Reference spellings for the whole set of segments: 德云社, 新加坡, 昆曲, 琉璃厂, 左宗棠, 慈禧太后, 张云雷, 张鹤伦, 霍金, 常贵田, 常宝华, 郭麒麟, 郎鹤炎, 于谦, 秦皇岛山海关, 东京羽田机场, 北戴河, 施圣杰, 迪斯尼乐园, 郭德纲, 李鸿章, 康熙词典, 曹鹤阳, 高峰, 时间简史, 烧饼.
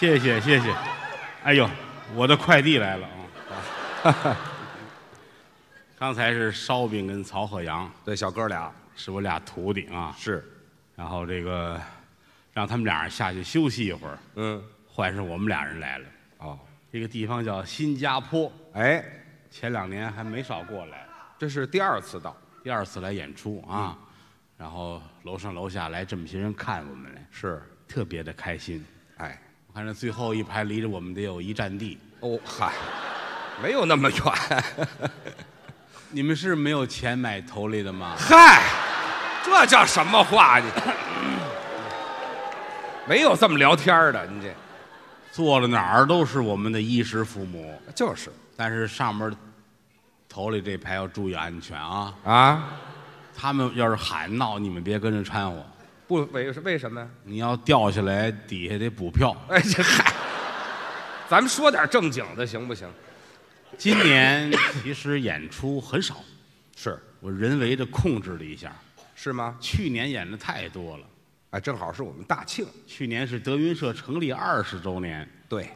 谢谢谢谢，哎呦，我的快递来了啊！刚才是烧饼跟曹鹤阳，对，小哥俩是我俩徒弟啊，是。然后这个让他们俩人下去休息一会儿，嗯，换上我们俩人来了。哦，这个地方叫新加坡，哎，前2年还没少过来，这是第二次到，第二次来演出啊。然后楼上楼下来这么些人看我们来，是特别的开心。哎，我看这最后一排离着我们得有1站地。哦，嗨，没有那么远。你们是没有钱买头类的吗？嗨，这叫什么话？你没有这么聊天的，你这坐到哪儿都是我们的衣食父母。就是，但是上面头类这排要注意安全啊！啊。他们要是喊闹，你们别跟着掺和。不，为什么呀？你要掉下来，底下得补票。哎，这嗨，咱们说点正经的行不行？今年其实演出很少，是我人为的控制了一下。是吗？去年演的太多了。哎，正好是我们大庆，去年是德云社成立20周年。对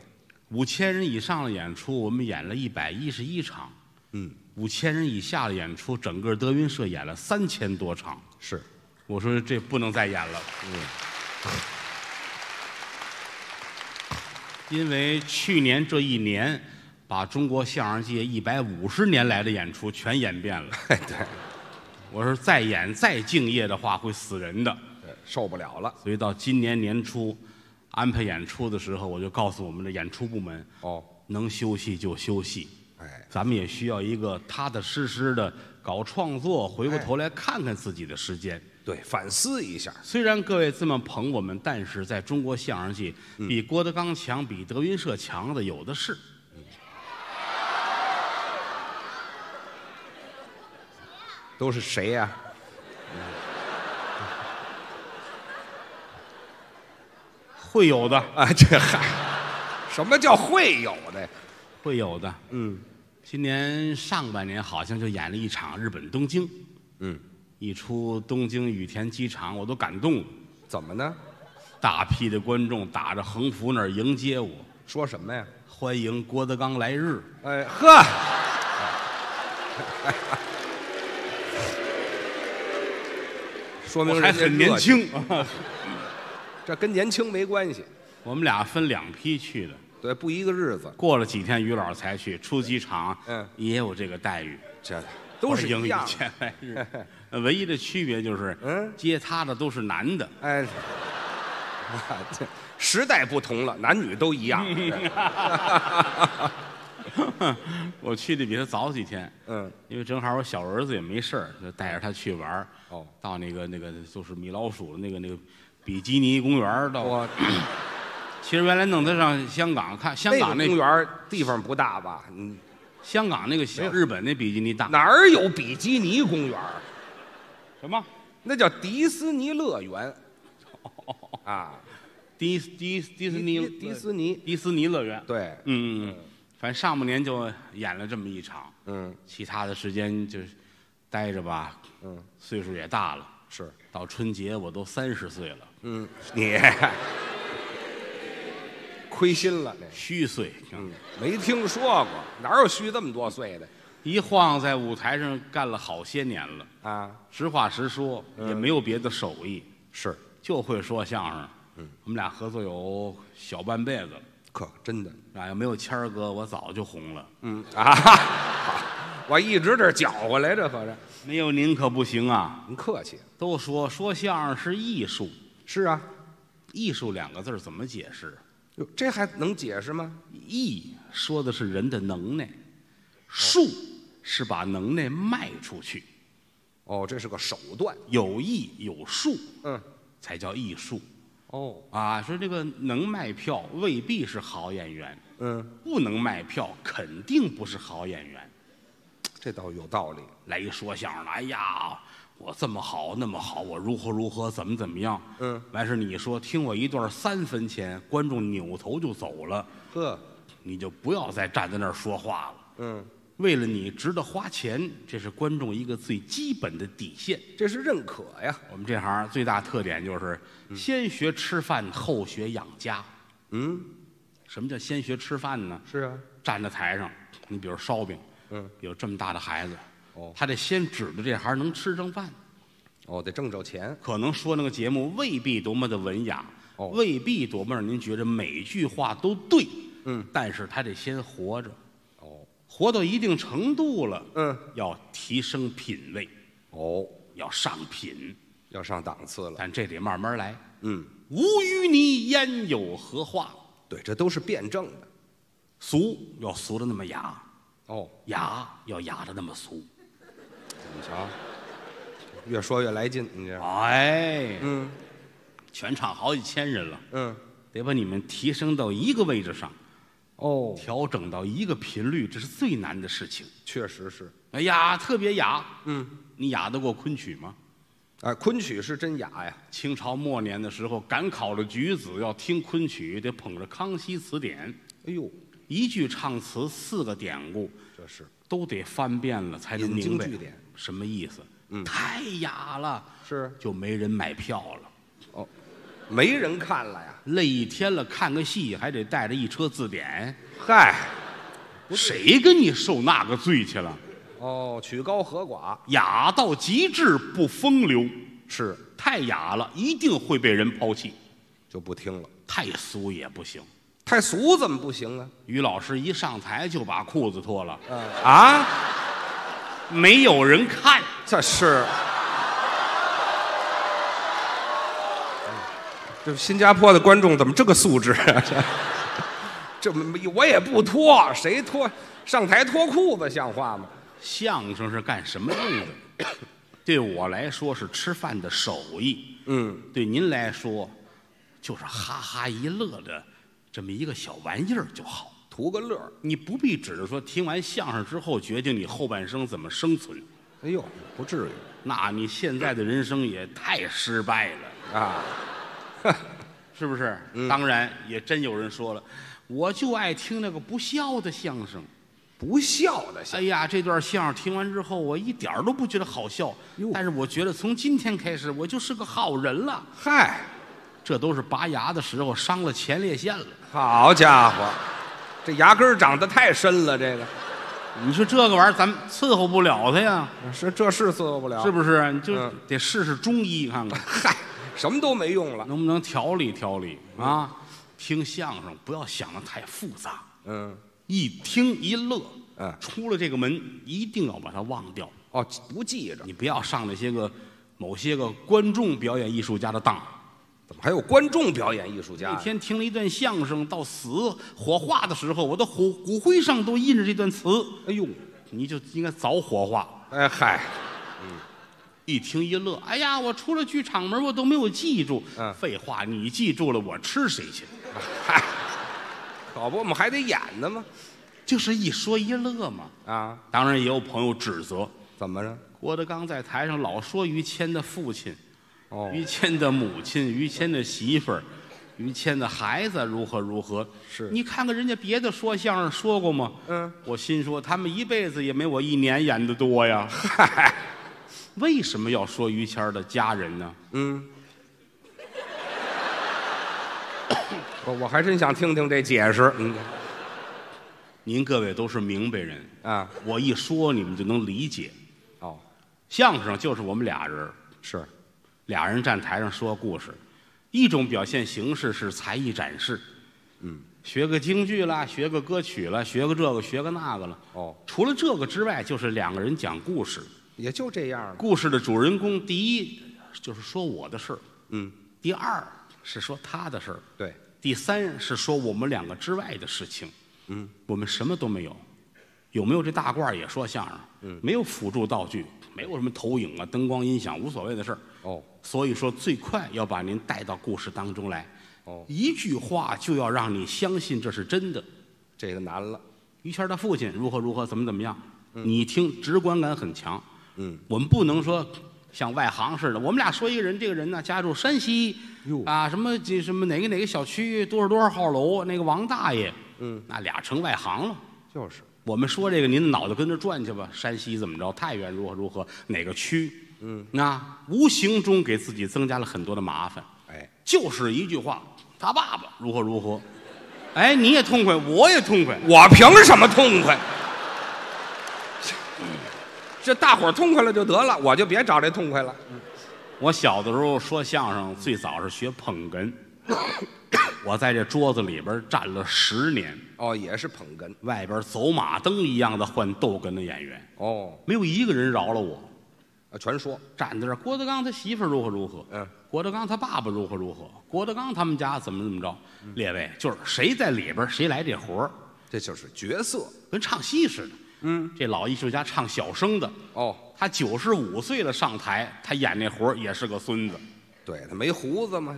，5000人以上的演出，我们演了111场。嗯。5000人以下的演出，整个德云社演了3000多场。是，我说这不能再演了。嗯，因为去年这一年，把中国相声界150年来的演出全演遍了。哎，对，我说再演再敬业的话会死人的，受不了了。所以到今年年初安排演出的时候，我就告诉我们的演出部门，哦，能休息就休息。哎，咱们也需要一个踏踏实实的搞创作，回过头来看看自己的时间，对，反思一下。虽然各位这么捧我们，但是在中国相声界，比郭德纲强、比德云社强的有的是。都是谁呀？会有的啊，这嗨，什么叫会有的？会有的，嗯，今年上半年好像就演了1场日本东京，嗯，一出东京羽田机场我都感动了。怎么呢？大批的观众打着横幅那儿迎接我，说什么呀？欢迎郭德纲来日。哎呵，说明还很年轻，这跟年轻没关系。我们俩分2批去的。对，不一个日子。过了几天，于老才去出机场，嗯，也有这个待遇，这都是一样的。唯一的区别就是，嗯，接他的都是男的。哎，时代不同了，男女都一样。我去的比他早几天，嗯，因为正好我小儿子也没事儿，就带着他去玩。哦，到那个就是米老鼠那个比基尼公园到。其实原来弄他上香港看，香港那公园地方不大吧？嗯，香港那个小，日本那比基尼大。哪儿有比基尼公园？什么？那叫迪斯尼乐园。啊，迪斯尼乐园。对，嗯，反正上半年就演了这么1场。嗯，其他的时间就待着吧。嗯，岁数也大了。是，到春节我都30岁了。嗯，你。亏心了，虚岁，嗯，没听说过，哪有虚这么多岁的？一晃在舞台上干了好些年了啊！实话实说，也没有别的手艺，是就会说相声。嗯，我们俩合作有小半辈子了，可真的啊！要没有谦儿哥，我早就红了。嗯啊，我一直这搅和来着，合着没有您可不行啊！您客气，都说相声是艺术，是啊，艺术2个字怎么解释？这还能解释吗？艺说的是人的能耐，术是把能耐卖出去。哦，这是个手段，有艺有术，嗯，才叫艺术。哦，啊，说这个能卖票未必是好演员，嗯，不能卖票肯定不是好演员。这倒有道理。来一说相声的，哎呀，我这么好，那么好，我如何，怎么样？嗯，完事你说听我一段3分钱，观众扭头就走了，呵，你就不要再站在那儿说话了。嗯，为了你值得花钱，这是观众一个最基本的底线，这是认可呀。我们这行最大特点就是先学吃饭，后学养家。嗯，什么叫先学吃饭呢？是啊，站在台上，你比如烧饼，有这么大的孩子，他得先指着这行能吃上饭，得挣着钱。可能说那个节目未必多么的文雅，未必多么让您觉得每句话都对，但是他得先活着。 活到一定程度了，要提升品位，要上品，要上档次了。但这得慢慢来，无淤泥焉有荷花？对，这都是辩证的。俗要俗的那么雅，雅要雅的那么俗。你瞧，越说越来劲，你这。哎，全场好几千人了，得把你们提升到一个位置上。 调整到一个频率，这是最难的事情。确实是，哎呀，特别雅。你雅得过昆曲吗？哎，昆曲是真雅呀。清朝末年的时候，赶考的举子要听昆曲，得捧着《康熙词典》。哎呦，一句唱词4个典故，这是都得翻遍了才能明白什么意思。太雅了，是就没人买票了。 没人看了呀，累一天了，看个戏还得带着一车字典，嗨，谁跟你受那个罪去了？曲高和寡，雅到极致不风流，是太雅了，一定会被人抛弃，就不听了。太俗也不行，太俗怎么不行啊？于老师一上台就把裤子脱了，啊，没有人看，这是。 这新加坡的观众怎么这个素质啊？这我也不脱，谁脱上台脱裤子像话吗？相声是干什么用的？对我来说是吃饭的手艺，对您来说就是哈哈一乐的这么一个小玩意儿就好，图个乐。你不必指着说听完相声之后决定你后半生怎么生存。哎呦，不至于，那你现在的人生也太失败了啊！ 是不是？当然，也真有人说了，我就爱听那个不笑的相声，不笑的相声。哎呀，这段相声听完之后，我一点都不觉得好笑，但是我觉得从今天开始，我就是个好人了。嗨，这都是拔牙的时候伤了前列腺了。好家伙，这牙根长得太深了，这个。 你说这个玩意儿，咱们伺候不了他呀。是，这是伺候不了，是不是？你就得试试中医看看。嗨，什么都没用了，能不能调理调理啊？听相声不要想的太复杂，一听一乐，出了这个门一定要把它忘掉。不记着，你不要上那些个某些个观众表演艺术家的当。 怎么还有观众表演艺术家？那天听了一段相声，到死火化的时候，我的骨灰上都印着这段词。哎呦，你就应该早火化。哎嗨，一听一乐。哎呀，我出了剧场门，我都没有记住。废话，你记住了，我吃谁去？嗨，可不，我们还得演呢吗？就是一说一乐嘛。啊，当然也有朋友指责，怎么着？郭德纲在台上老说于谦的父亲。 于谦的母亲，于谦的媳妇儿，于谦的孩子如何如何？是你看看人家别的说相声说过吗？我心说他们一辈子也没我一年演的多呀。嗨，为什么要说于谦的家人呢？我还真想听听这解释。您各位都是明白人啊，我一说你们就能理解。相声就是我们俩人是。 俩人站台上说故事，一种表现形式是才艺展示，学个京剧啦，学个歌曲啦，学个这个，学个那个了。除了这个之外，就是两个人讲故事，也就这样了。故事的主人公，第一就是说我的事儿，第二是说他的事儿，对，第三是说我们两个之外的事情，我们什么都没有，有没有这大褂也说相声，没有辅助道具，没有什么投影啊、灯光、音响，无所谓的事儿。 所以说最快要把您带到故事当中来，一句话就要让你相信这是真的，这个难了。于谦的父亲如何如何，怎么怎么样，你听直观感很强。我们不能说像外行似的，我们俩说一个人，这个人呢家住山西，啊什么哪个小区多少多少号楼，那个王大爷，那俩成外行了。就是我们说这个，您脑袋跟着转去吧。山西怎么着？太原如何如何？哪个区？那无形中给自己增加了很多的麻烦。哎，就是一句话，他爸爸如何如何。哎，你也痛快，我也痛快，我凭什么痛快？这大伙儿痛快了就得了，我就别找这痛快了。我小的时候说相声，最早是学捧哏。我在这桌子里边站了10年，哦，也是捧哏，外边走马灯一样的换逗哏的演员，哦，没有一个人饶了我，啊，全说站在这儿，郭德纲他媳妇如何如何，嗯，郭德纲他爸爸如何如何，郭德纲他们家怎么怎么着，列位就是谁在里边谁来这活儿，这就是角色，跟唱戏似的，嗯，这老艺术家唱小生的，哦，他95岁了上台，他演那活儿也是个孙子，对他没胡子嘛。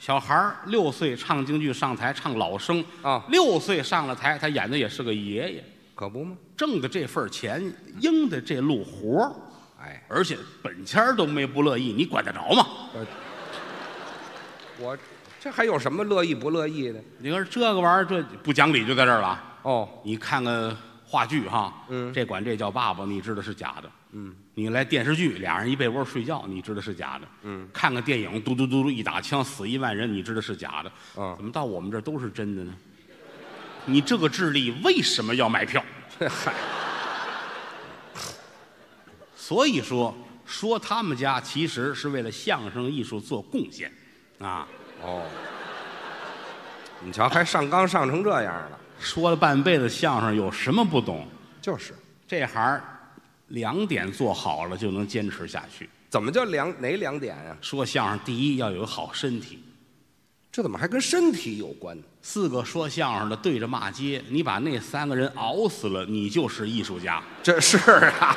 小孩6岁唱京剧上台唱老生啊，6岁上了台，他演的也是个爷爷，可不吗？挣的这份钱，应的这路活，哎，而且本钱都没不乐意，你管得着吗？我这还有什么乐意不乐意的？你看这个玩意儿，这不讲理就在这儿了。哦，你看看话剧哈，嗯，这管这叫爸爸，你知道是假的。嗯，你来电视剧，俩人一被窝睡觉，你知道是假的。嗯，看个电影，嘟嘟嘟嘟一打枪，死1万人，你知道是假的。嗯，怎么到我们这儿都是真的呢？你这个智力为什么要买票？嗨，所以说他们家其实是为了相声艺术做贡献，啊，哦，你瞧还上纲上成这样了，说了半辈子相声有什么不懂？就是这行。2点做好了就能坚持下去。怎么叫哪2点啊？说相声第一要有好身体。这怎么还跟身体有关？4个说相声的对着骂街，你把那3个人熬死了，你就是艺术家。这是啊，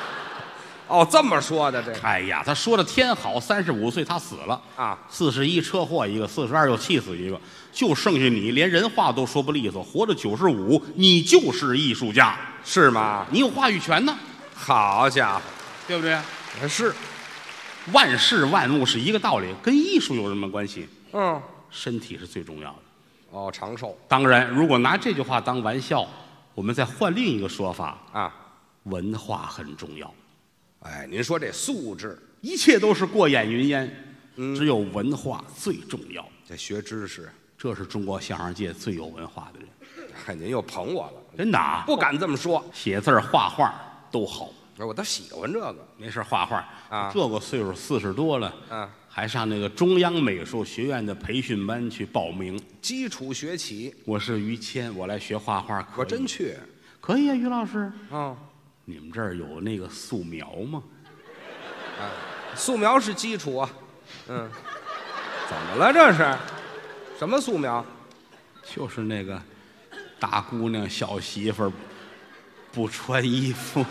哦，这么说的这。哎呀，他说的天好，35岁他死了啊，41车祸一个，42又气死一个，就剩下你连人话都说不利索，活着95，你就是艺术家，是吗？你有话语权呢。好家伙，对不对？是，万事万物是一个道理，跟艺术有什么关系？嗯，身体是最重要的。哦，长寿。当然，如果拿这句话当玩笑，我们再换另一个说法啊，文化很重要。哎，您说这素质，一切都是过眼云烟，只有文化最重要。这学知识，这是中国相声界最有文化的人。哎，您又捧我了，真的啊？不敢这么说。写字、画画。都好，我倒喜欢这个。没事画画啊，这个岁数40多了，啊，还上那个中央美术学院的培训班去报名，基础学起。我是于谦，我来学画画可以，我真去，可以啊，于老师。哦，你们这儿有那个素描吗？啊，素描是基础啊。嗯，怎么了这是？什么素描？就是那个大姑娘小媳妇儿。不穿衣服，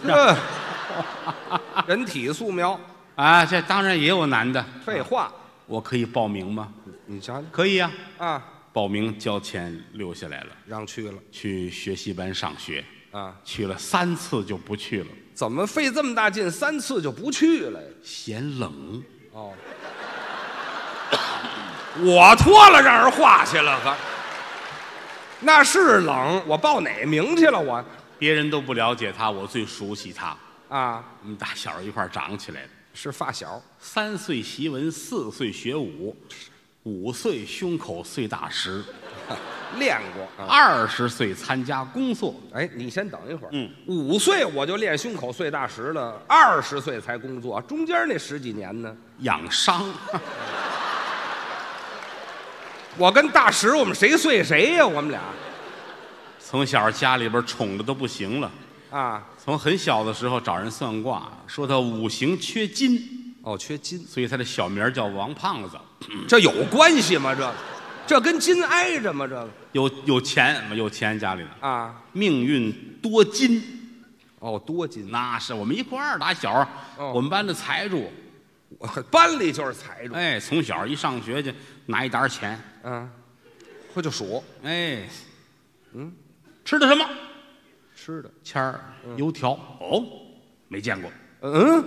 人体素描啊，这当然也有男的。废话，我可以报名吗？你瞧，可以啊，啊，报名交钱留下来了，让去了，去学习班上学啊，去了3次就不去了。怎么费这么大劲3次就不去了？嫌冷。哦，我脱了让人画去了，可那是冷，我报哪名去了我？别人都不了解他，我最熟悉他啊！我们大小一块长起来的，是发小。3岁习文，4岁学武，5岁胸口碎大石，练过。20岁参加工作。哎，你先等一会儿。嗯，5岁我就练胸口碎大石了，20岁才工作，中间那10几年呢，养伤。我跟大石，我们谁碎谁呀？我们俩。从小家里边宠的都不行了啊！从很小的时候找人算卦，说他五行缺金，哦，缺金，所以他的小名叫王胖子。这有关系吗？这跟金挨着吗？这个有钱家里的啊，命运多金，哦，多金，那是我们1块2打小，哦、我们班的财主，班里就是财主。哎，从小一上学就拿1沓钱，嗯、啊，会就数，哎，嗯。吃的什么？吃的签儿、油条哦，没见过。嗯，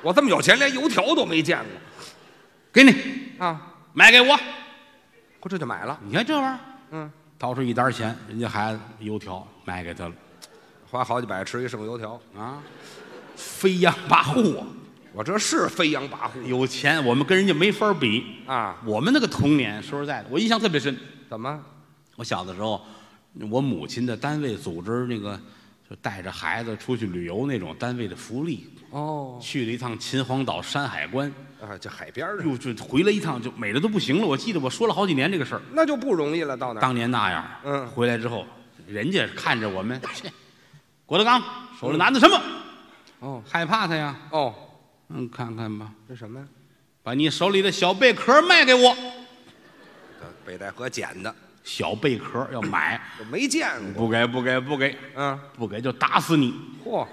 我这么有钱，连油条都没见过。给你啊，买给我，我这就买了。你看这玩意儿，嗯，掏出1沓钱，人家孩子油条买给他了，花好几百吃一剩油条啊，飞扬跋扈啊！我这是飞扬跋扈，有钱我们跟人家没法比啊！我们那个童年，说实在的，我印象特别深。怎么？我小的时候，我母亲的单位组织那个，就带着孩子出去旅游那种单位的福利。哦，去了一趟秦皇岛山海关啊，这海边儿，就回来一趟就美的都不行了。我记得我说了好几年这个事儿，那就不容易了。到那当年那样，嗯，回来之后，人家看着我们，郭德纲手里拿着什么？哦，害怕他呀？哦，嗯，看看吧，这什么呀？把你手里的小贝壳卖给我。北戴河捡的小贝壳要买，我没见过，不给不给不给，嗯，不给就打死你。嚯，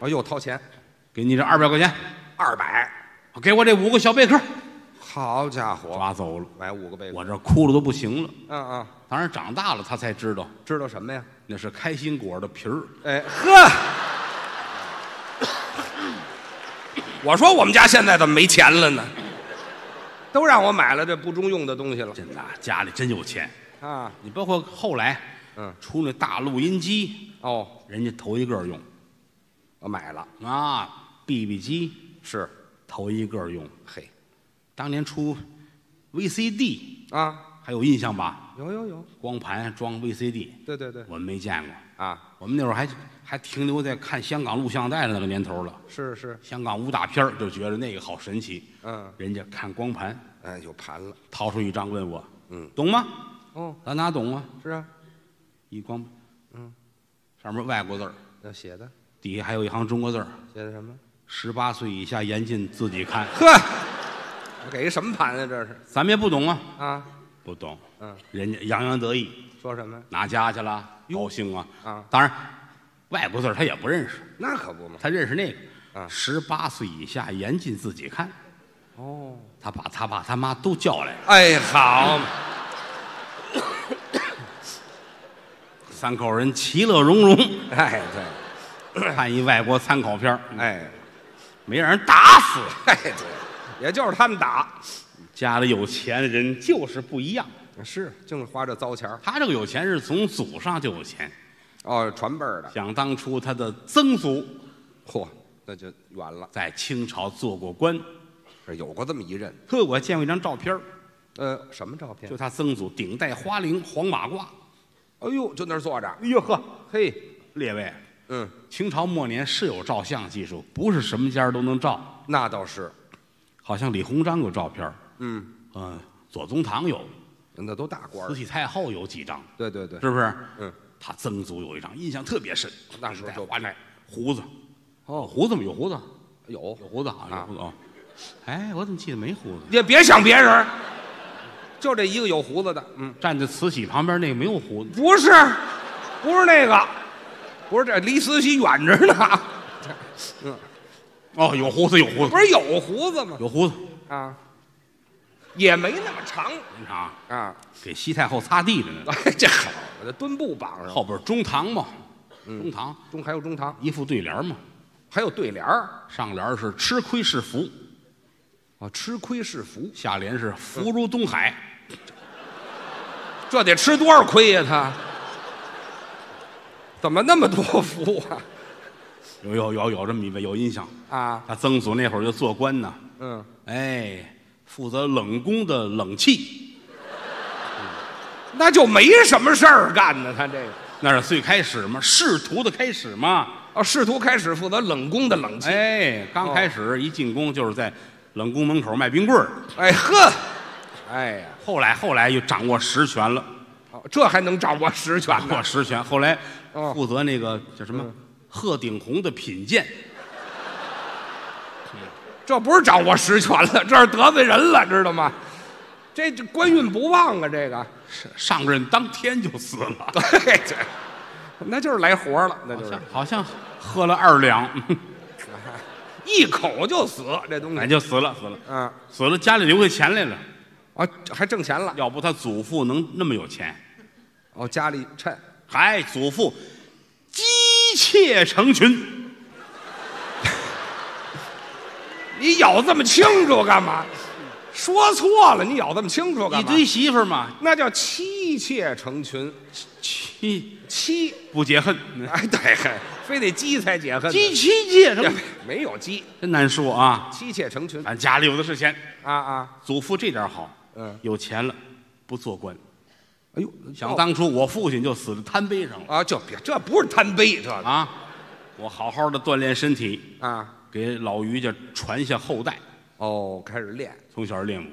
啊又掏钱。给你这200块钱，200，给我这5个小贝壳。好家伙，抓走了，买5个贝壳，我这哭了都不行了。嗯嗯，当然长大了他才知道，知道什么呀？那是开心果的皮儿。哎呵，我说我们家现在怎么没钱了呢？都让我买了这不中用的东西了。真的，家里真有钱啊！你包括后来，嗯，出那大录音机哦，人家头一个用，我买了啊。BB 机是头一个用，嘿，当年出 VCD 啊，还有印象吧？有有有，光盘装 VCD， 对对对，我们没见过啊，我们那会儿还停留在看香港录像带的那个年头了，是是，香港武打片就觉得那个好神奇，嗯，人家看光盘，哎，有盘了，掏出一张问我，嗯，懂吗？哦，咱哪懂啊？是啊，一光，嗯，上面外国字儿，那写的，底下还有一行中国字儿，写的什么？18岁以下严禁自己看。呵，我给一什么盘啊？这是咱们也不懂啊啊，不懂。嗯，人家洋洋得意，说什么哪家去了，高兴啊啊！当然，外国字他也不认识，那可不嘛，他认识那个啊，18岁以下严禁自己看。哦，他把他爸他妈都叫来了。哎，好，三口人其乐融融。哎，对，看一外国参考片，哎。没让人打死，哎，对，也就是他们打。家里有钱人就是不一样，是，就是花这糟钱。他这个有钱是从祖上就有钱，哦，传辈儿的。想当初他的曾祖，嚯，那就远了，在清朝做过官，是有过这么一任。呵，我见过一张照片，什么照片？就他曾祖顶戴花翎，黄马褂，哎呦，就那儿坐着。哎呦呵，嘿，列位。嗯，清朝末年是有照相技术，不是什么家都能照。那倒是，好像李鸿章有照片，嗯嗯，左宗棠有，那都大官。慈禧太后有几张，对对对，是不是？嗯，他曾祖有一张，印象特别深。那时候就完了，胡子，哦，胡子吗？有胡子，有胡子啊，有胡子啊。哎，我怎么记得没胡子？也别想别人，就这一个有胡子的。嗯，站在慈禧旁边那个没有胡子，不是，不是那个。不是这离慈禧远着呢，嗯，哦，有胡子有胡子，不是有胡子吗？有胡子啊，也没那么长，长啊，给西太后擦地的呢。这好，我这墩布绑上，后边中堂嘛，中堂中还有中堂，一副对联嘛，还有对联，上联是吃亏是福，啊，吃亏是福，下联是福如东海，这得吃多少亏呀他？怎么那么多福啊？有这么一位有印象啊！他曾祖那会儿就做官呢，嗯，哎，负责冷宫的冷气，那就没什么事儿干呢。他这个那是最开始嘛，仕途的开始嘛。哦，仕途开始负责冷宫的冷气。哎，刚开始一进宫就是在冷宫门口卖冰棍儿。哎呵，哎呀，后来又掌握实权了。这还能掌握实权？掌握实权。后来负责那个叫什么鹤顶红的品鉴，这不是掌握实权了，这是得罪人了，知道吗？这官运不旺啊，这个上任当天就死了。对对，那就是来活了，那就是好像喝了2两，一口就死，这东西哎就死了，嗯，死了家里留下钱来了。啊，还挣钱了，要不他祖父能那么有钱？哦，家里趁还祖父姬妾成群，你咬这么清楚干嘛？说错了，你咬这么清楚干嘛？一堆媳妇嘛，那叫妻妾成群。妻妻不解恨。哎，对，非得鸡才解恨。鸡妻解什么？没有鸡，真难说啊。妻妾成群，俺家里有的是钱啊啊！祖父这点好，嗯，有钱了，不做官。哎呦，想当初我父亲就死在贪杯上了啊！就别，这不是贪杯，这啊，我好好的锻炼身体啊，给老于家传下后代。哦，开始练，从小练武。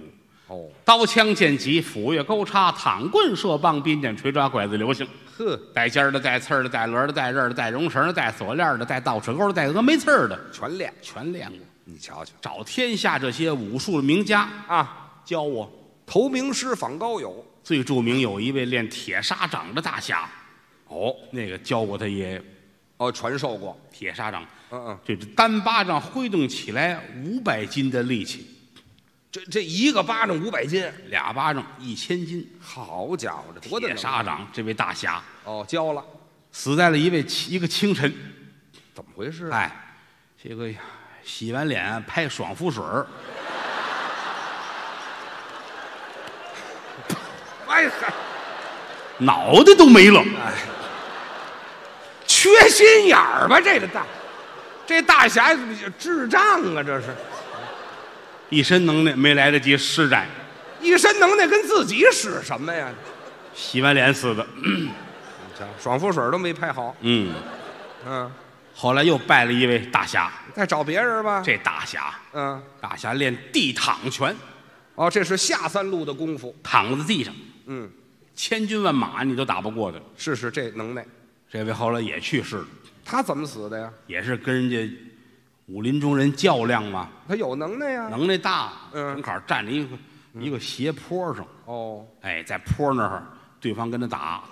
哦，刀枪剑戟斧钺钩叉躺棍射棒鞭锏锤抓拐子流星，呵，带尖的带刺的带轮的带刃的带绒绳的带锁链的带倒齿钩的带峨眉刺的全练过。你瞧瞧，找天下这些武术名家啊，教我投名师访高友。最著名有一位练铁砂掌的大侠，哦，那个教过他爷爷，哦，传授过铁砂掌。嗯嗯，这单巴掌挥动起来500斤的力气。 这一个巴掌500斤，俩巴掌1000斤。好家伙，这多大沙掌！这位大侠哦，教了，死在了一个清晨。怎么回事？哎，这个洗完脸拍爽肤水儿。哎呀，脑袋都没了。哎，缺心眼儿吧？这大侠智障啊！这是。 一身能耐没来得及施展，一身能耐跟自己使什么呀？洗完脸死的，爽肤水都没拍好。嗯，后来又拜了一位大侠，再找别人吧。这大侠，嗯，大侠练地躺拳，哦，这是下三路的功夫，躺在地上，嗯，千军万马你都打不过的。是这能耐。这位后来也去世了，他怎么死的呀？也是跟人家。 武林中人较量嘛，他有能耐呀，能耐大。门口站着一个斜坡上，哦，哎，在坡那儿，对方跟他打，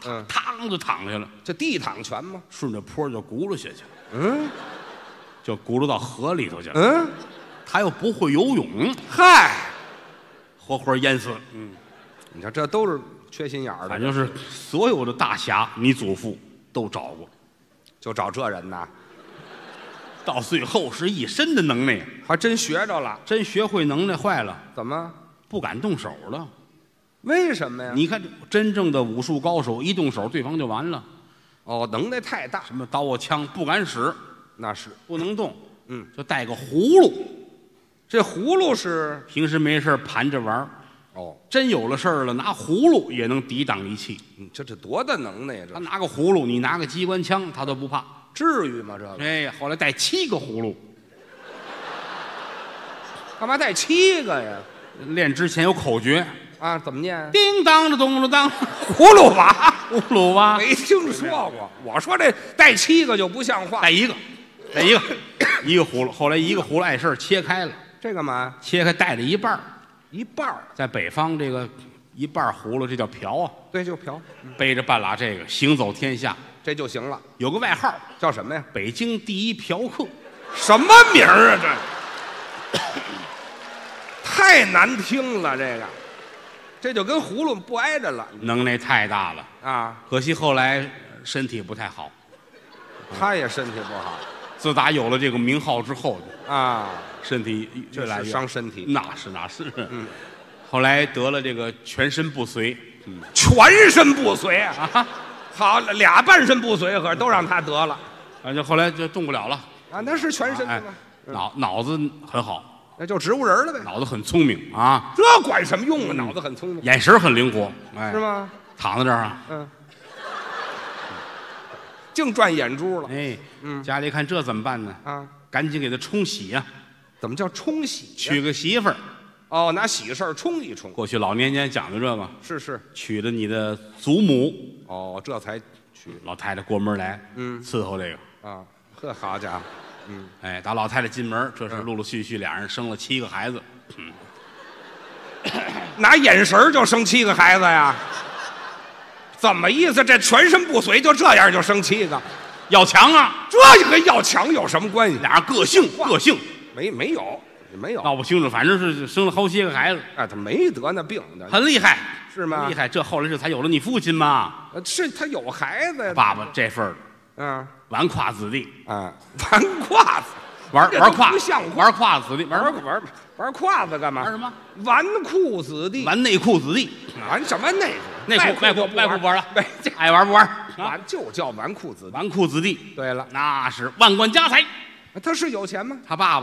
嘡就躺下了。这地躺拳吗？顺着坡就轱辘下去，嗯，就轱辘到河里头去了。嗯，他又不会游泳，嗨，活活淹死。嗯，你看这都是缺心眼儿的。反正是所有的大侠，你祖父都找过，就找这人呐。 到最后是一身的能耐，还真学着了，真学会能耐坏了，怎么不敢动手了？为什么呀？你看，真正的武术高手一动手，对方就完了。哦，能耐太大，什么刀啊枪不敢使，那是不能动。嗯，就带个葫芦，这葫芦是平时没事盘着玩。哦，真有了事儿了，拿葫芦也能抵挡一气。这多大能耐呀？他拿个葫芦，你拿个机关枪，他都不怕。 至于吗？这个哎，后来带7个葫芦，干嘛带7个呀？练之前有口诀啊，怎么念？叮当的咚噜当，葫芦娃，葫芦娃，没听说过。我说这带7个就不像话，带一个，一个葫芦。后来一个葫芦碍事切开了，这干嘛？切开带了一半，在北方这个一半葫芦这叫瓢啊，对，就瓢，背着半拉这个行走天下。 这就行了，有个外号叫什么呀？北京第一嫖客，什么名儿啊？这太难听了，这就跟葫芦不挨着了。能耐太大了啊！可惜后来身体不太好，他也身体不好。自打有了这个名号之后啊，身体越来越伤身体。那是，后来得了这个全身不遂，全身不遂啊！ 好，俩半身不遂和都让他得了，啊，就后来就动不了了啊，那是全身的吗？脑子很好，那就植物人了呗。脑子很聪明啊，这管什么用啊？脑子很聪明，眼神很灵活，哎，是吗？躺在这儿啊，嗯，净转眼珠了。哎，家里看这怎么办呢？啊，赶紧给他冲洗呀！怎么叫冲洗？娶个媳妇儿，哦，拿喜事儿冲一冲。过去老年间讲究这个，是娶了你的祖母。 哦，这才娶老太太过门来，伺候这个啊，呵，好家伙，哎，打老太太进门，这是陆陆续续俩人生了7个孩子，拿眼神就生7个孩子呀？怎么意思？这全身不遂就这样就生7个，要强啊？这跟要强有什么关系？俩人个性没有，闹不清楚，反正是生了好些个孩子。哎，他没得那病的，很厉害。 是吗？厉害！这后来这才有了你父亲嘛。是他有孩子呀。爸爸这份儿，纨绔子弟啊，纨绔子玩胯子干嘛？玩什么？纨绔子弟，纨内裤子弟，玩什么内裤？内裤外裤不玩了，爱玩不玩？玩就叫纨绔子弟，纨绔子弟。对了，那是万贯家财。他是有钱吗？他爸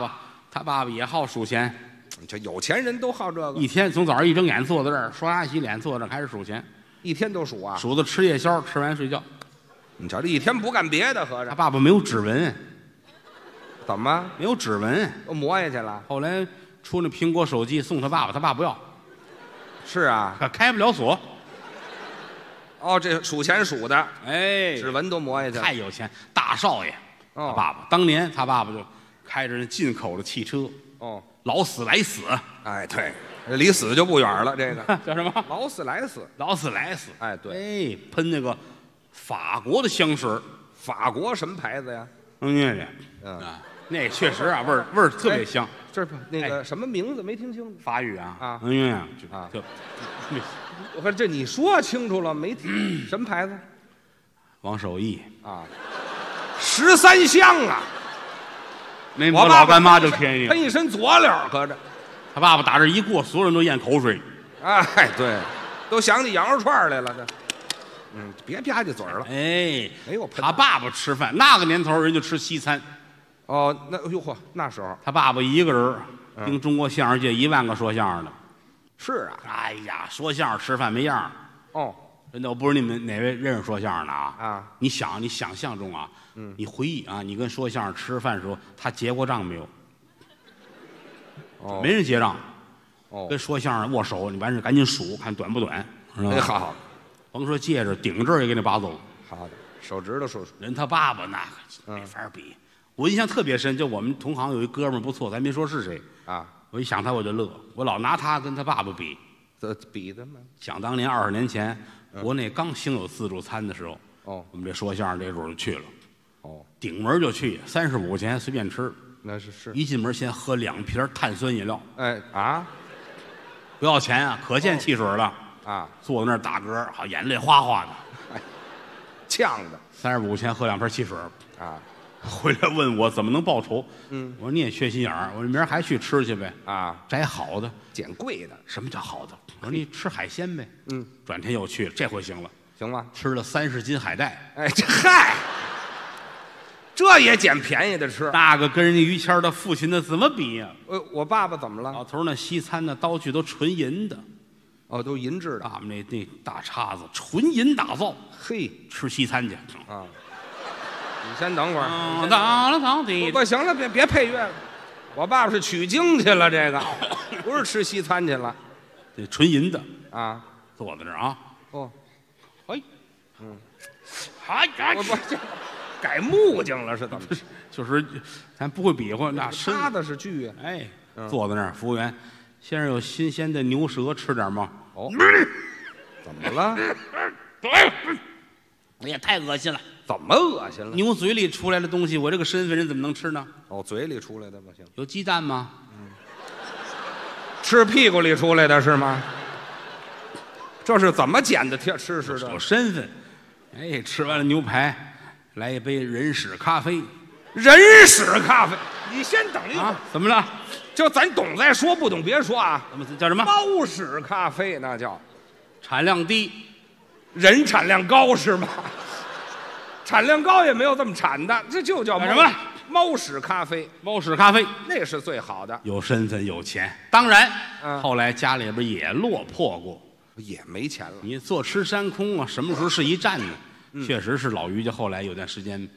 爸也好数钱。这有钱人都好这个。一天从早上一睁眼坐在这儿，刷牙洗脸坐着开始数钱，一天都数啊，数到吃夜宵，吃完睡觉。你瞧这一天不干别的，合着他爸爸没有指纹。怎么没有指纹？我磨下去了。后来出那苹果手机送他爸爸，他爸不要。是啊，可开不了锁。哦，这数钱数的，哎，指纹都磨下去了。太有钱，大少爷。他爸爸当年，他爸爸就开着那进口的汽车。哦。老死来死，哎，对，离死就不远了。这个叫什么？老死来死，老死来死。哎，对，哎，喷那个法国的香水，法国什么牌子呀？嗯，那确实啊，味儿特别香。这不那个什么名字没听清楚？法语啊啊，就我看这你说清楚了没？什么牌子？王守义啊，13香啊。我老干妈就便宜，喷一身佐料，搁着。他爸爸打这一过，所有人都咽口水。哎，对，都想起羊肉串来了。这，别吧唧嘴了。哎，没有喷。他爸爸吃饭，那个年头人就吃西餐。哦，那哟嚯，那时候他爸爸一个人盯中国相声界1万个说相声的。是啊。哎呀，说相声吃饭没样。哦，真的，我不知道你们哪位认识说相声的啊？啊，你想象中啊。你回忆啊，你跟说相声吃饭的时候，他结过账没有？哦，没人结账。哦，跟说相声握手，你完事赶紧数，看短不短，是吧？哎，好，甭说戒指，顶这儿也给你拔走。好的，手指头数数。人他爸爸那个没法比，我印象特别深，就我们同行有一哥们不错，咱没说是谁啊。我一想他我就乐，我老拿他跟他爸爸比。这比的吗？想当年20年前，国内刚兴有自助餐的时候，哦，我们这说相声这主就去了。顶门就去，35块钱随便吃。那是。一进门先喝2瓶碳酸饮料。哎啊，不要钱啊，可见汽水了啊！坐在那儿打嗝，好眼泪哗哗的，呛的。35块钱喝2瓶汽水啊！回来问我怎么能报仇？我说你也缺心眼儿，我说明儿还去吃去呗啊！摘好的，捡贵的。什么叫好的？我说你吃海鲜呗。转天又去，这回行了，行吗？吃了30斤海带。哎，这嗨。这也捡便宜的吃，那个跟人家于谦的父亲的怎么比呀？我爸爸怎么了？老头那西餐的刀具都纯银的，哦，都银制的。爸爸那大叉子纯银打造，嘿，吃西餐去啊！你先等会儿，当了当的，不行了，别配乐了。我爸爸是取经去了，这个不是吃西餐去了，这纯银的啊，坐在这儿啊，哦，哎，哎，改木匠了是怎么？就是咱不会比划，那沙子是锯呀。哎，坐在那儿，服务员，先生有新鲜的牛舌，吃点吗？哦，怎么了？哎呀，太恶心了！怎么恶心了？牛嘴里出来的东西，我这个身份人怎么能吃呢？哦，嘴里出来的不行。有鸡蛋吗？吃屁股里出来的是吗？这是怎么捡的？吃是的。有身份。哎，吃完了牛排。来一杯人屎咖啡，人屎咖啡，你先等一会儿。怎么了？就咱懂再说，不懂别说啊。怎么叫什么？猫屎咖啡那叫，产量低，人产量高是吗？产量高也没有这么产的，这就叫什么？猫屎咖啡，猫屎咖啡那是最好的。有身份有钱，当然，后来家里边也落魄过，也没钱了。你坐吃山空啊，什么时候是一站呢？确实是老于家后来有段时间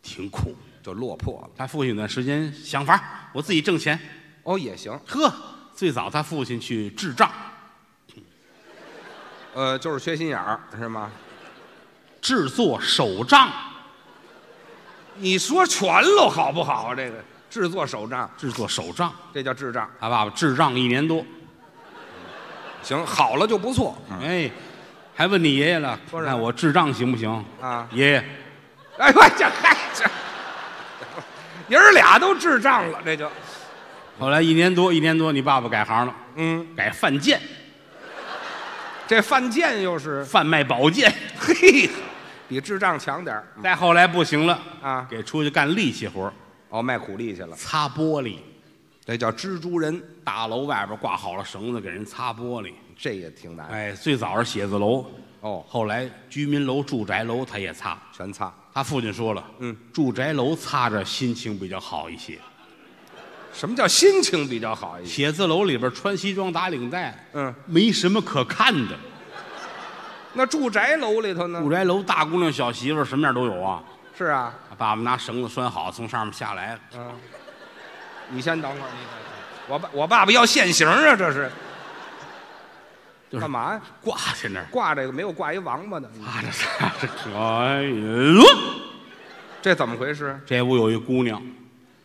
挺苦，就落魄了。他父亲有段时间想法，我自己挣钱，哦也行。呵，最早他父亲去支账，就是缺心眼儿是吗？制作手账，你说全喽好不好？这个制作手账，制作手账，这叫制账。他爸爸制账1年多，行，好了就不错。哎。还问你爷爷了？说让我智障行不行啊？爷爷，哎呦，这爷儿俩都智障了，这就。后来一年多，你爸爸改行了，改犯贱。这犯贱又是贩卖宝剑，嘿，比智障强点儿。再后来不行了啊，给出去干力气活哦，卖苦力去了，擦玻璃，这叫蜘蛛人。大楼外边挂好了绳子，给人擦玻璃，这也挺难。哎，最早是写字楼，哦，后来居民楼、住宅楼他也擦，全擦。他父亲说了，嗯，住宅楼擦着心情比较好一些。什么叫心情比较好一些？写字楼里边穿西装打领带，嗯，没什么可看的。那住宅楼里头呢？住宅楼大姑娘小媳妇什么样都有啊。 是啊，爸爸拿绳子拴好，从上面下来。嗯，你先等会儿，我爸爸要现形啊，这是。就是干嘛呀？挂在那儿，挂这个没有挂一王八的。擦着擦着，哎呦，这怎么回事？这屋有一姑娘，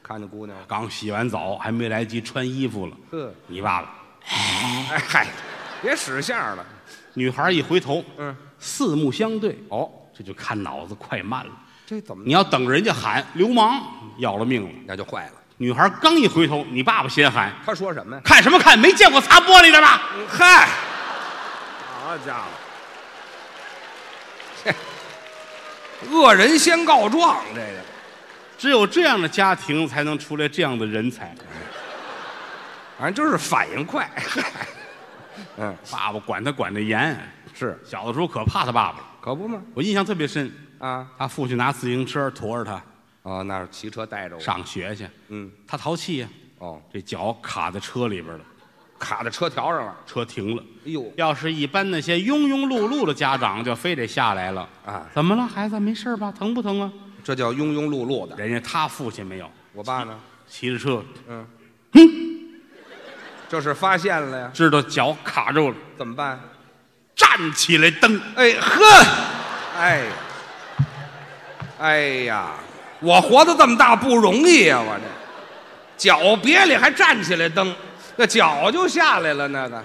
看见姑娘刚洗完澡，还没来及穿衣服了。呵，你爸爸，哎嗨，别使相了。女孩一回头，嗯，四目相对，哦，这就看脑子快慢了。 这怎么？你要等着人家喊流氓，要了命了，那就坏了。女孩刚一回头，你爸爸先喊，他说什么呀？看什么看？没见过擦玻璃的吗？嗨，好家伙，恶人先告状，这个只有这样的家庭才能出来这样的人才。反正就是反应快。嗯，爸爸管得严，是小的时候可怕他爸爸了，可不吗？我印象特别深。 啊，他父亲拿自行车驮着他，哦，那是骑车带着我上学去。嗯，他淘气呀，哦，这脚卡在车里边了，卡在车条上了，车停了。哎呦，要是一般那些庸庸碌碌的家长，就非得下来了啊。怎么了，孩子？没事吧？疼不疼啊？这叫庸庸碌碌的。人家他父亲没有，我爸呢？骑着车，嗯，这是发现了呀，知道脚卡住了，怎么办？站起来蹬，哎呵，哎。 哎呀，我活得这么大不容易呀、啊！我这脚别里还站起来蹬，那脚就下来了。那个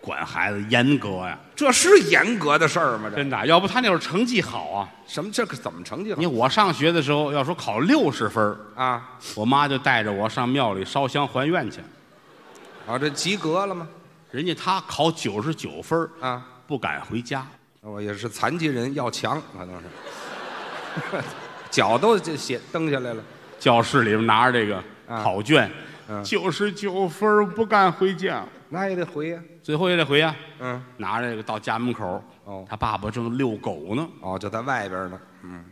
管孩子严格呀、啊，这是严格的事儿吗？真的，要不他那会儿成绩好啊？什么？这可怎么成绩好？你我上学的时候，要说考60分啊，我妈就带着我上庙里烧香还愿去。啊，这及格了吗？人家他考99分啊，不敢回家。我也是残疾人，要强可能是。 脚都写蹬下来了，教室里边拿着这个考卷，99分不敢回家，那也得回呀，最后也得回呀。嗯，拿着这个到家门口，哦，他爸爸正遛狗呢，哦，就在外边呢。嗯，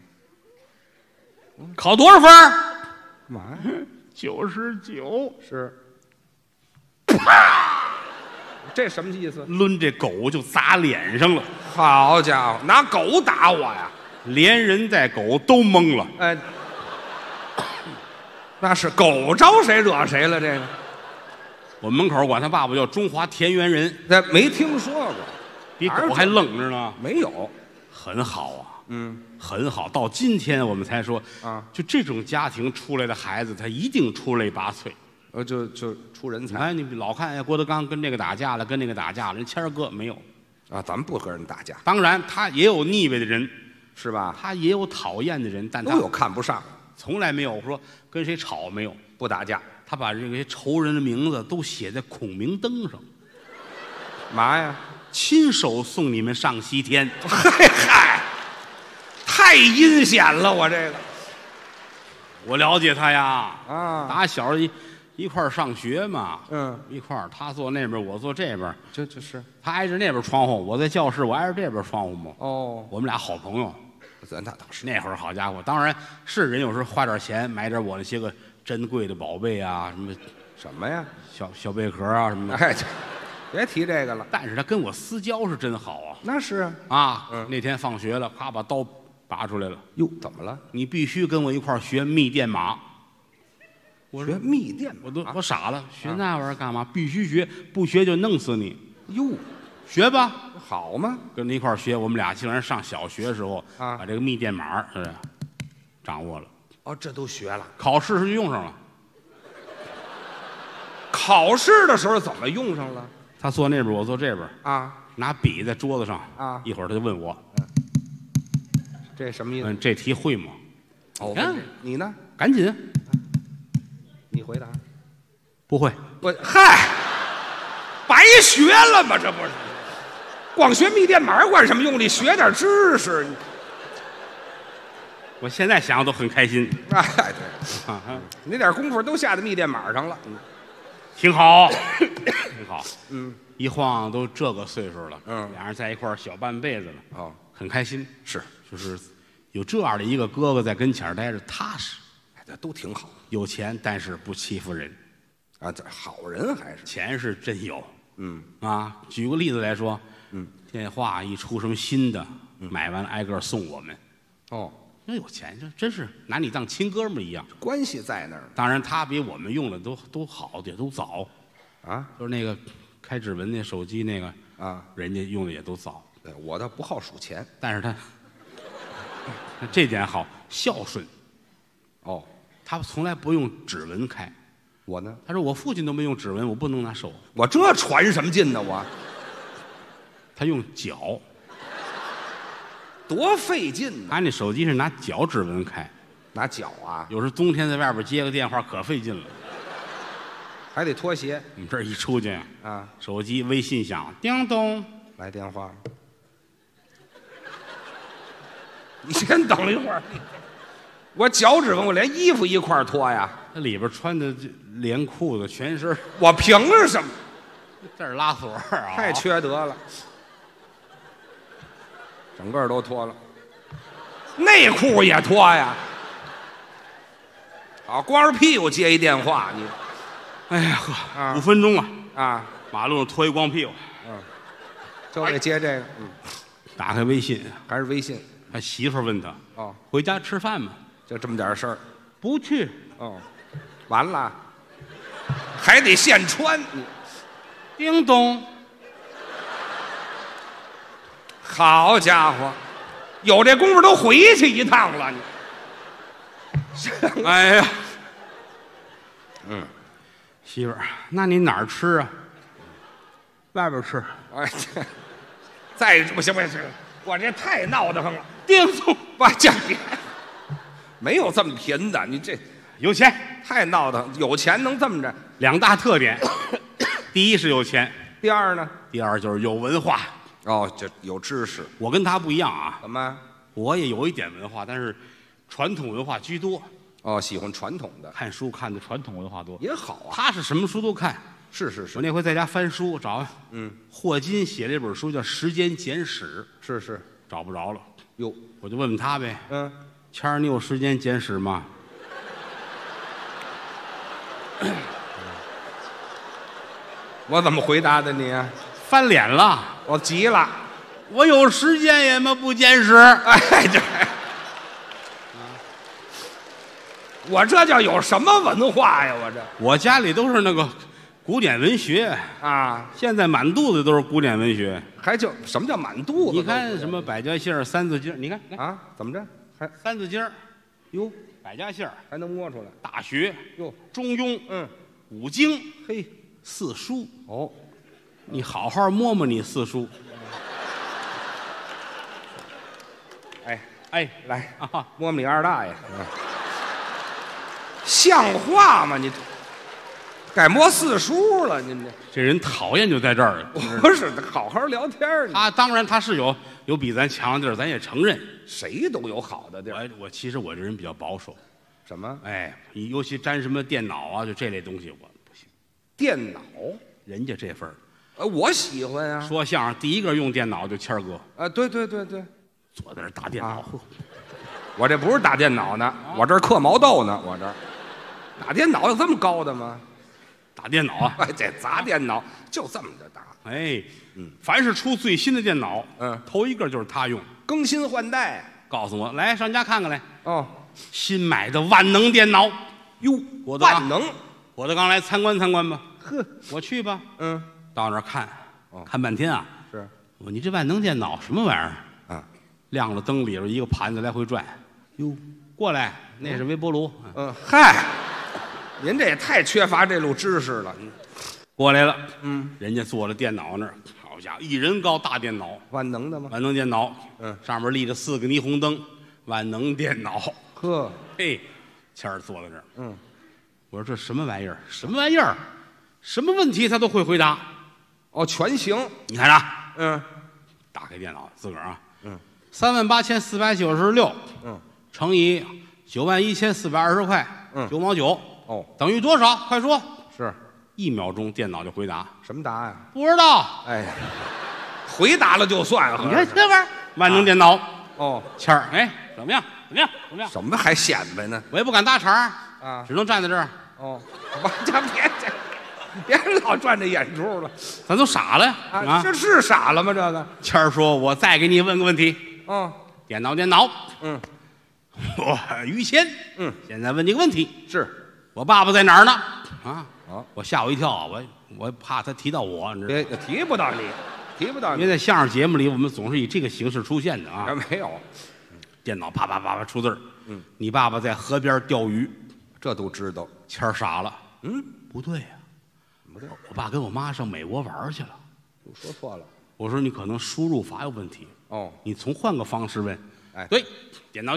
考多少分？干嘛呀？99是。啪！这什么意思？抡这狗就砸脸上了。好家伙，拿狗打我呀！ 连人带狗都懵了，哎，那是狗招谁惹谁了？这个，我门口管他爸爸叫中华田园人，那没听说过，比狗还愣着呢。没有，很好啊，嗯，很好。到今天我们才说啊，就这种家庭出来的孩子，他一定出类拔萃，就出人才。哎，你老看哎，郭德纲跟这个打架了，跟那个打架了，人谦儿哥没有啊，咱们不和人打架。当然，他也有腻歪的人。 是吧？他也有讨厌的人，但他都有看不上，从来没有说跟谁吵，没有不打架。他把这些仇人的名字都写在孔明灯上，嘛呀？亲手送你们上西天。嗨嗨，太阴险了，我这个。我了解他呀，啊，打小一块儿上学嘛，嗯，一块儿他坐那边，我坐这边，这是他挨着那边窗户，我在教室，我挨着这边窗户嘛。哦，我们俩好朋友。 那倒是，那会儿好家伙，当然是人有时候花点钱买点我那些个珍贵的宝贝啊，什么呀，小贝壳啊什么的。哎，别提这个了。但是他跟我私交是真好啊。那是啊，那天放学了，啪把刀拔出来了。哟，怎么了？你必须跟我一块儿学密电码。我学密电，我傻了，学那玩意儿干嘛？必须学，不学就弄死你。哟。 学吧，好吗？跟他一块儿学，我们俩竟然上小学的时候，啊，把这个密电码掌握了。哦，这都学了，考试时就用上了。考试的时候怎么用上了？他坐那边，我坐这边，啊，拿笔在桌子上，啊，一会儿他就问我，这什么意思？嗯，这题会吗？哦，你呢？赶紧，你回答，不会。我嗨，白学了吗？这不是。 光学密电码管什么用？你学点知识。我现在想想都很开心。哎，对，那点功夫都下到密电码上了，挺好，挺好。嗯，一晃都这个岁数了，嗯，俩人在一块儿小半辈子了，哦，很开心。是，就是有这样的一个哥哥在跟前待着踏实，哎，都挺好。有钱，但是不欺负人，啊，这好人还是钱是真有。嗯，啊，举个例子来说，嗯，电话一出什么新的，买完了挨个送我们。哦。那有钱，这真是拿你当亲哥们一样，关系在那儿。当然，他比我们用的都好，也都早，啊，就是那个开指纹那手机那个啊，人家用的也都早。对，我倒不好数钱，但是他这点好，孝顺。哦，他从来不用指纹开，我呢？他说我父亲都没用指纹，我不能拿手。我这传什么劲呢？我，他用脚。多费劲呢！他那手机是拿脚指纹开，拿脚啊！有时冬天在外边接个电话可费劲了，还得脱鞋。我们这一出去啊，手机微信响，叮咚，来电话了。你先等一会儿，我脚指纹，我连衣服一块脱呀。那里边穿的连裤子全身，我凭什么？这是拉锁啊！太缺德了。整个都脱了，内裤也脱呀！好，光着屁股接一电话，你，哎呀呵，5分钟啊啊！马路上脱一光屁股，嗯，就得接这个。嗯，打开微信，还是微信。他媳妇问他，哦，回家吃饭吗？就这么点事儿，不去。哦，完了，还得现穿。叮咚。好家伙，有这功夫都回去一趟了。你，哎呀，嗯，媳妇儿，那你哪儿吃啊？外边吃。哎，再不行不行，我这太闹得慌了。叮咚，八家别，没有这么贫的。你这有钱太闹得慌，有钱能这么着？两大特点，第一是有钱，第二呢？第二就是有文化。哦，就有知识。我跟他不一样啊。怎么？我也有一点文化，但是传统文化居多。哦，喜欢传统的，看书看的传统文化多也好啊。他是什么书都看。是是是。我那回在家翻书找，嗯，霍金写了一本书叫《时间简史》。是是。找不着了。哟，我就问问他呗。嗯，谦儿，你有《时间简史》吗？我怎么回答的你啊？翻脸了，我急了，我有时间也嘛不坚持。哎，这，我这叫有什么文化呀？我这，我家里都是那个古典文学啊，现在满肚子都是古典文学，还叫什么叫满肚子？你看什么百家姓、三字经？你看啊，怎么着？还三字经？哟，百家姓还能摸出来？大学哟，中庸，嗯，五经，嘿，四书哦。你好好摸摸你四叔。哎哎，来啊，摸摸你二大爷，像话吗？你改摸四叔了，您这人讨厌就在这儿了。不是，好好聊天儿。他当然他是有比咱强的地儿，咱也承认，谁都有好的地儿。我其实我这人比较保守。什么？哎，你尤其沾什么电脑啊，就这类东西我不行。电脑，人家这份儿。我喜欢啊！说相声第一个用电脑就谦儿哥啊，对对对对，坐在那打电脑、啊。我这不是打电脑呢，啊、我这刻毛豆呢，我这打电脑有这么高的吗？打电脑啊，这砸电脑就这么着打。哎，嗯，凡是出最新的电脑，嗯，头一个就是他用，更新换代。告诉我，来上家看看来。哦，新买的万能电脑哟，万能，我都刚来参观参观吧。呵，我去吧，嗯。到那儿看，看半天啊！是，我你这万能电脑什么玩意儿？啊，亮了灯，里边一个盘子来回转。哟，过来，那是微波炉。嗯，嗨，您这也太缺乏这路知识了。过来了，嗯，人家坐在电脑那儿，好家伙，一人高大电脑，万能的吗？万能电脑，嗯，上面立着4个霓虹灯，万能电脑。呵，嘿，谦儿坐在那儿，嗯，我说这什么玩意儿？什么玩意儿？什么问题他都会回答。哦，全行。你看啊，嗯，打开电脑自个儿啊，嗯，38,496，嗯，乘以91,420块，9毛9，哦，等于多少？快说。是，1秒钟电脑就回答。什么答案？不知道。哎呀，回答了就算了。你看这玩意儿，万能电脑。哦，谦儿，哎，怎么样？怎么样？怎么样？什么还显摆呢？我也不敢搭茬啊，只能站在这儿。哦，玩家别老转这眼珠了，咱都傻了啊！这是傻了吗？这个谦儿说：“我再给你问个问题。”嗯，电脑，嗯，我于谦，嗯，现在问你个问题，是我爸爸在哪儿呢？啊，我吓我一跳，我怕他提到我，你知道吗？提不到你，提不到你，因为在相声节目里，我们总是以这个形式出现的啊。没有，电脑啪啪啪啪出字儿，嗯，你爸爸在河边钓鱼，这都知道。谦儿傻了，嗯，不对呀。我爸跟我妈上美国玩去了，我说错了。我说你可能输入法有问题哦，你从换个方式问。哎，对，电脑，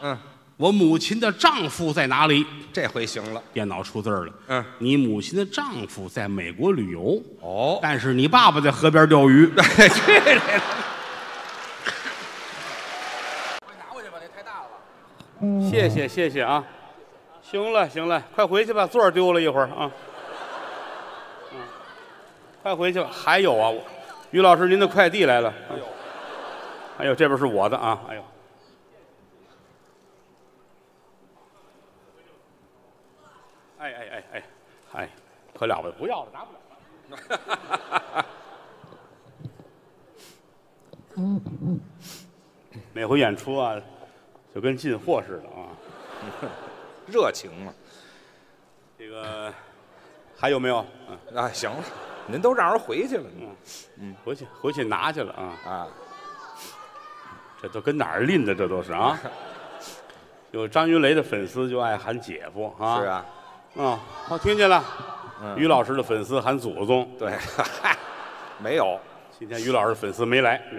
嗯，我母亲的丈夫在哪里？这回行了，电脑出字了。嗯，你母亲的丈夫在美国旅游哦，但是你爸爸在河边钓鱼。对对对。快拿回去吧，那太大了吧。谢谢啊，行了，快回去吧，座儿丢了一会儿啊。快回去吧！还有啊，于老师，您的快递来了。哎呦，这边是我的啊！哎呦，哎，可了不得，不要了，拿不了。每回演出啊，就跟进货似的啊，热情嘛。这个还有没有？啊，行了。您都让人回去了，回去拿去了啊！这都跟哪儿拎的？这都是啊！有张云雷的粉丝就爱喊姐夫啊！是啊，我听见了。于老师的粉丝喊祖宗。对，没有。今天于老师粉丝没来，你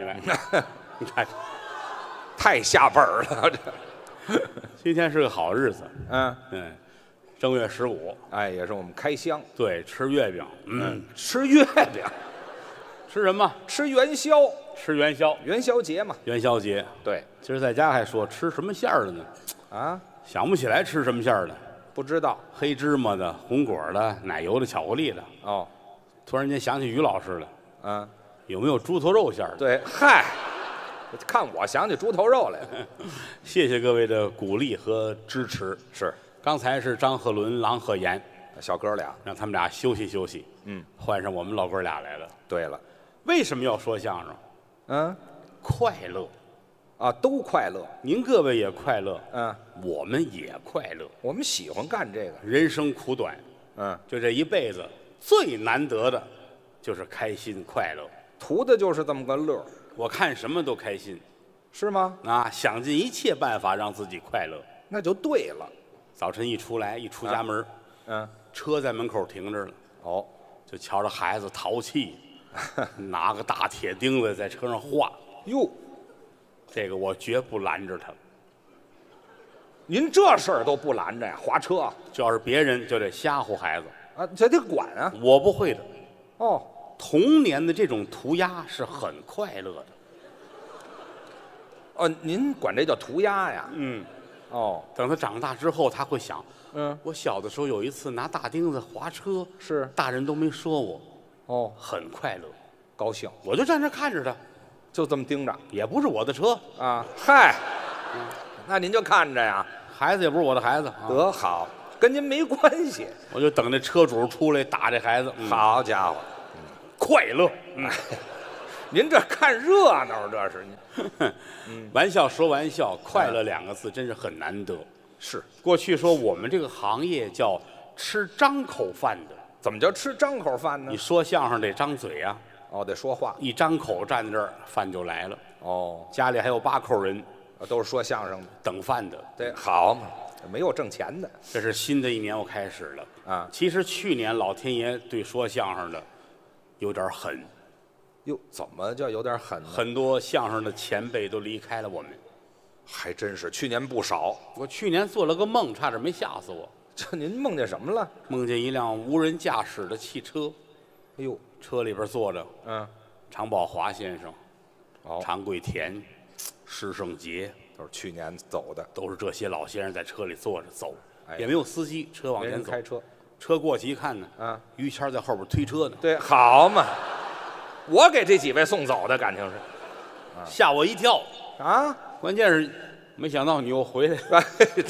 看，太下本了这。今天是个好日子，正月15，哎，也是我们开箱，对，吃月饼，吃月饼，吃什么？吃元宵，元宵节嘛，对。今儿在家还说吃什么馅儿的呢？啊，想不起来吃什么馅儿的，不知道，黑芝麻的、红果的、奶油的、巧克力的。哦，突然间想起于老师了，啊，有没有猪头肉馅儿的？对，嗨，看我想起猪头肉来了。谢谢各位的鼓励和支持，是。刚才是张鹤伦、郎鹤炎，小哥俩，让他们俩休息。换上我们老哥俩来了。对了，为什么要说相声？快乐，啊，都快乐。您各位也快乐，我们也快乐。我们喜欢干这个。人生苦短，就这一辈子最难得的，就是开心快乐。图的就是这么个乐。我看什么都开心，是吗？啊，想尽一切办法让自己快乐，那就对了。早晨一出家门，车在门口停着了。哦，就瞧着孩子淘气，拿个大铁钉子在车上画。哟，这个我绝不拦着他。您这事儿都不拦着呀？划车，这要是别人就得吓唬孩子啊，这得管啊。我不会的。哦，童年的这种涂鸦是很快乐的。哦，您管这叫涂鸦呀？哦，等他长大之后，他会想，我小的时候有一次拿大钉子划车，是大人都没说我，哦，很快乐，高兴，我就站这看着他，就这么盯着，也不是我的车啊，嗨，那您就看着呀，孩子也不是我的孩子，得好，跟您没关系，我就等那车主出来打这孩子，好家伙，快乐，您这看热闹，这是您。玩笑说玩笑，快乐2个字真是很难得。是，过去说我们这个行业叫吃张口饭的。怎么叫吃张口饭呢？你说相声得张嘴啊，哦，得说话，一张口站在这儿，饭就来了。哦，家里还有8口人，都是说相声的，等饭的。对，好嘛，没有挣钱的。这是新的一年我开始了啊。其实去年老天爷对说相声的有点狠。哟，怎么叫有点狠？很多相声的前辈都离开了我们，还真是。去年不少，我去年做了个梦，差点没吓死我。这您梦见什么了？梦见一辆无人驾驶的汽车。哎呦，车里边坐着，常宝华先生，常贵田，施圣杰，就是去年走的，都是这些老先生在车里坐着走，也没有司机，车往前走，开车，车过去一看呢，啊，于谦在后边推车呢，对，好嘛，我给这几位送走的，感情是，吓我一跳啊！关键是没想到你又回来了，对，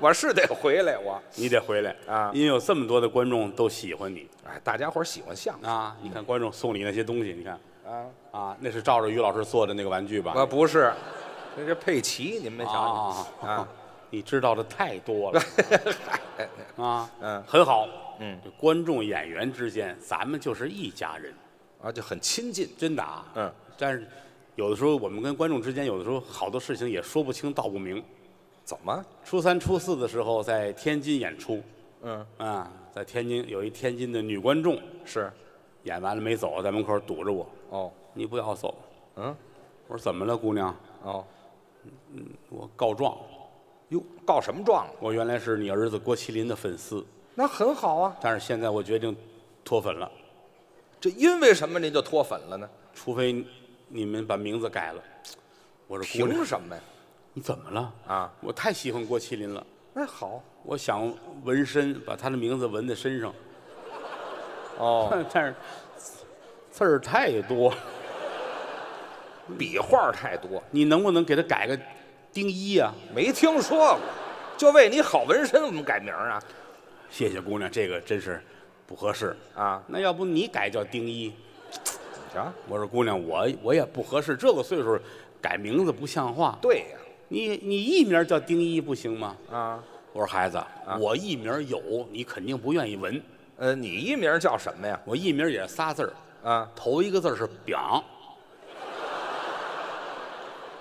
我是得回来，你得回来啊，因为有这么多的观众都喜欢你，哎，大家伙喜欢相声啊，你看观众送你那些东西，你看。啊那是照着于老师做的那个玩具吧？啊，不是，那是佩奇。您们想想啊，你知道的太多了啊。嗯，很好。嗯，观众演员之间，咱们就是一家人啊，就很亲近，真的啊。嗯，但是有的时候我们跟观众之间，有的时候好多事情也说不清道不明。怎么？初三、初四的时候在天津演出。嗯啊，在天津有一天津的女观众是。演完了没走，在门口堵着我。哦，你不要走。嗯，我说怎么了，姑娘？哦，我告状。哟，告什么状？我原来是你儿子郭麒麟的粉丝。那很好啊。但是现在我决定脱粉了。这因为什么您就脱粉了呢？除非你们把名字改了。我说姑娘，凭什么呀？你怎么了？啊，我太喜欢郭麒麟了。那好，我想纹身，把他的名字纹在身上。哦，但是字儿太多，笔画太多，你能不能给他改个丁一啊？没听说过，就为你好纹身，我们改名啊？谢谢姑娘，这个真是不合适啊。那要不你改叫丁一？啊？我说姑娘，我也不合适，这个岁数改名字不像话。对呀，你艺名叫丁一不行吗？啊，我说孩子，我艺名有，你肯定不愿意纹。你艺名叫什么呀？我艺名也是仨字儿啊，头一个字是饼，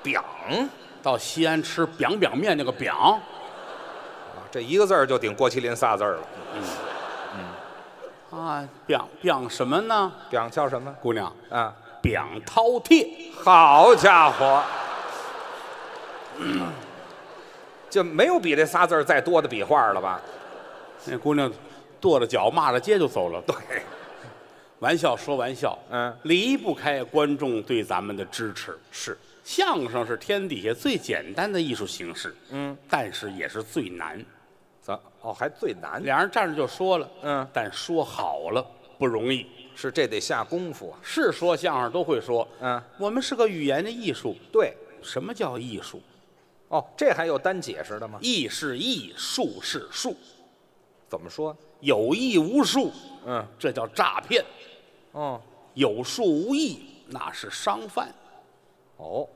饼，到西安吃饼饼面那个饼，啊，这一个字儿就顶郭麒麟仨字儿了。嗯，啊，饼什么呢？饼叫什么？姑娘啊，饼饕餮。好家伙，就没有比这仨字儿再多的笔画了吧？那姑娘。跺着脚骂着街就走了。对，玩笑说玩笑，嗯，离不开观众对咱们的支持。是，相声是天底下最简单的艺术形式，嗯，但是也是最难。哦，还最难。两人站着就说了，嗯，但说好了不容易，是这得下功夫啊。是说相声都会说，嗯，我们是个语言的艺术。对，什么叫艺术？哦，这还有单解释的吗？艺是艺，术是术。怎么说？有意无术，嗯，这叫诈骗。哦，有术无艺，那是商贩。哦，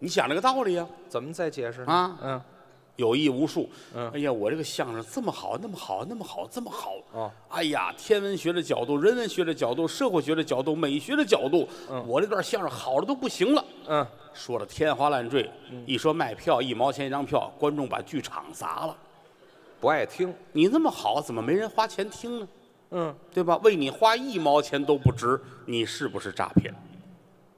你想这个道理啊？怎么再解释啊？嗯，有意无术。嗯，哎呀，我这个相声这么好，那么好，那么好，这么好。哦，哎呀，天文学的角度、人文学的角度、社会学的角度、美学的角度，我这段相声好的都不行了。嗯，说的天花乱坠，一说卖票1毛钱一张票，观众把剧场砸了。不爱听，你那么好，怎么没人花钱听呢？嗯，对吧？为你花1毛钱都不值，你是不是诈骗？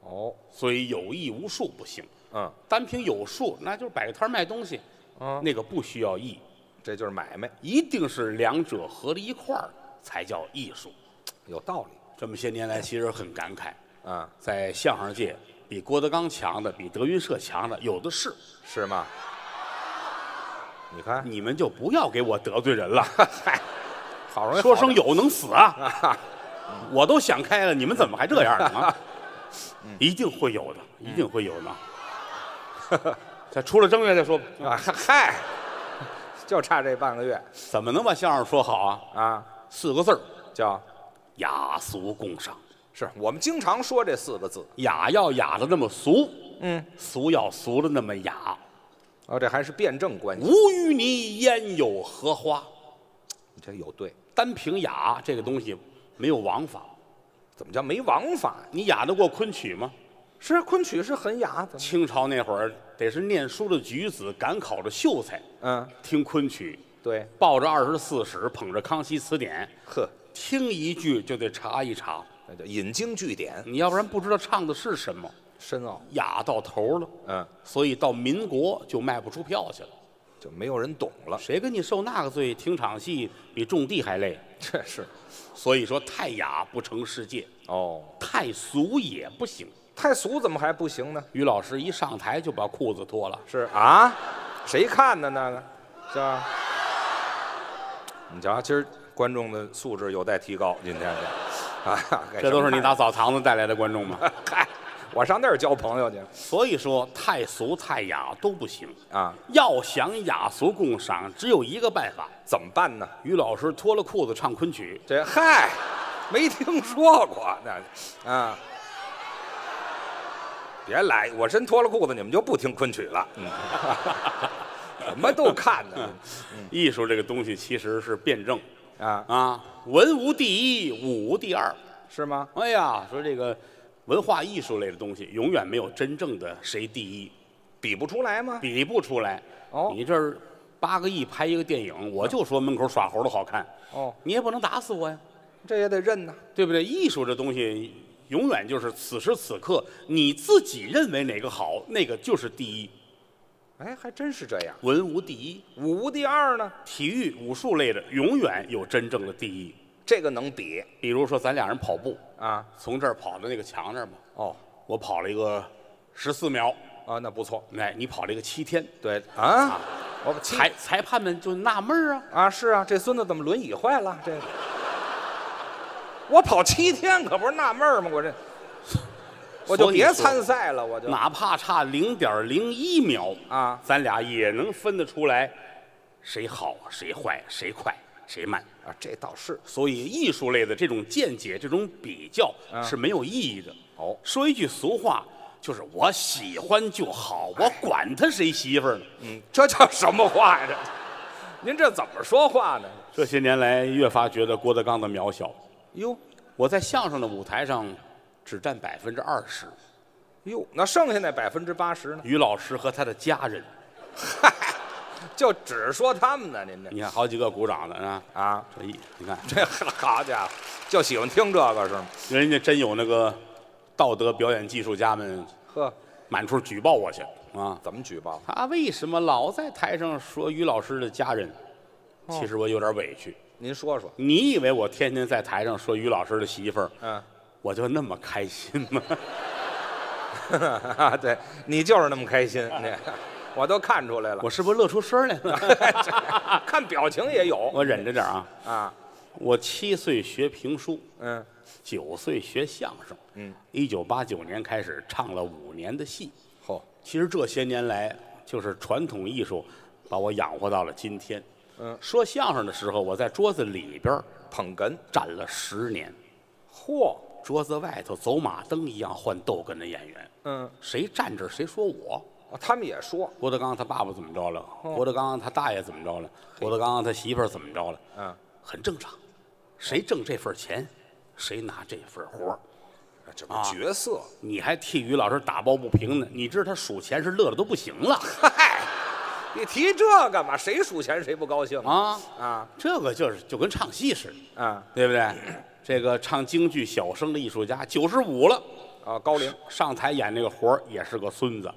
哦，所以有艺无术不行。嗯，单凭有术，那就是摆个摊卖东西。嗯，那个不需要艺，这就是买卖，一定是两者合在一块儿才叫艺术。有道理。这么些年来，其实很感慨啊，在相声界，比郭德纲强的，比德云社强的，有的是。是吗？你看，你们就不要给我得罪人了。嗨，好容易说声有能死啊！我都想开了，你们怎么还这样呢？一定会有的，一定会有的。再出了正月再说吧。嗨，就差这半个月，怎么能把相声说好啊？啊，4个字叫雅俗共赏。是我们经常说这4个字，雅要雅的那么俗，嗯，俗要俗的那么雅。哦，这还是辩证关系。无淤泥焉有荷花？你这有对。单凭雅这个东西没有王法。怎么叫没王法呀？你雅得过昆曲吗？是，昆曲是很雅的。清朝那会儿得是念书的举子，赶考的秀才，嗯，听昆曲，对，抱着24史，捧着康熙词典，呵，听一句就得查一查，那叫引经据典。你要不然不知道唱的是什么。深奥，雅到头了，嗯，所以到民国就卖不出票去了，就没有人懂了。谁跟你受那个罪？听场戏比种地还累，这是。所以说太雅不成世界，哦，太俗也不行，太俗怎么还不行呢？于老师一上台就把裤子脱了。是啊，谁看的呢？是吧？你瞧，今儿观众的素质有待提高。今天这，啊，这都是你打澡堂子带来的观众吗？嗨。 我上那儿交朋友去，所以说太俗太雅都不行啊！要想雅俗共赏，只有一个办法，怎么办呢？于老师脱了裤子唱昆曲，这嗨，没听说过那啊！别来，我真脱了裤子，你们就不听昆曲了。嗯，什么都看呢。艺术这个东西其实是辩证啊，文无第一，武无第二，是吗？哎呀，说这个。 文化艺术类的东西永远没有真正的谁第一，比不出来吗？比不出来。哦，你这儿8个亿拍一个电影，我就说门口耍猴的好看。哦，你也不能打死我呀，这也得认呐，对不对？艺术这东西永远就是此时此刻你自己认为哪个好，那个就是第一。哎，还真是这样。文无第一，武无第二呢？体育、武术类的永远有真正的第一。 这个能比，比如说咱俩人跑步啊，从这儿跑到那个墙那儿嘛。哦，我跑了一个14秒啊，那不错。哎，你跑了一个7天，对啊，我裁判们就纳闷啊啊，是啊，这孙子怎么轮椅坏了？这我跑7天可不是纳闷吗？我这我就别参赛了，我就哪怕差0.01秒啊，咱俩也能分得出来谁好谁坏谁快。 谁慢啊？这倒是，所以艺术类的这种见解、这种比较是没有意义的。哦，说一句俗话，就是我喜欢就好，我管他谁媳妇儿呢。嗯，这叫什么话呀？这，您这怎么说话呢？这些年来越发觉得郭德纲的渺小。哟，我在相声的舞台上只占20%。哟，那剩下那80%呢？于老师和他的家人。嗨。 就只说他们呢，您这你看好几个鼓掌的啊啊！这一你看这好家伙，就喜欢听这个是吗？人家真有那个道德表演技术家们，呵，满处举报我去啊！怎么举报？他为什么老在台上说于老师的家人？其实我有点委屈。您说说，你以为我天天在台上说于老师的媳妇儿，嗯，我就那么开心吗？对你就是那么开心。 我都看出来了，我是不是乐出声来了？看表情也有。我忍着点啊啊！我7岁学评书，嗯，9岁学相声，嗯，1989年开始唱了5年的戏。嚯！其实这些年来，就是传统艺术把我养活到了今天。嗯，说相声的时候，我在桌子里边捧哏站了10年。嚯！桌子外头走马灯一样换逗哏的演员。嗯，谁站这谁说我。 他们也说郭德纲他爸爸怎么着了，郭德纲他大爷怎么着了，郭德纲他媳妇儿怎么着了，嗯，很正常。谁挣这份钱，谁拿这份活儿，这个角色。你还替于老师打抱不平呢？你知道他数钱是乐的都不行了。嗨，你提这干嘛？谁数钱谁不高兴啊啊！这个就是就跟唱戏似的，啊，对不对？这个唱京剧小生的艺术家95了啊，高龄上台演那个活儿也是个孙子。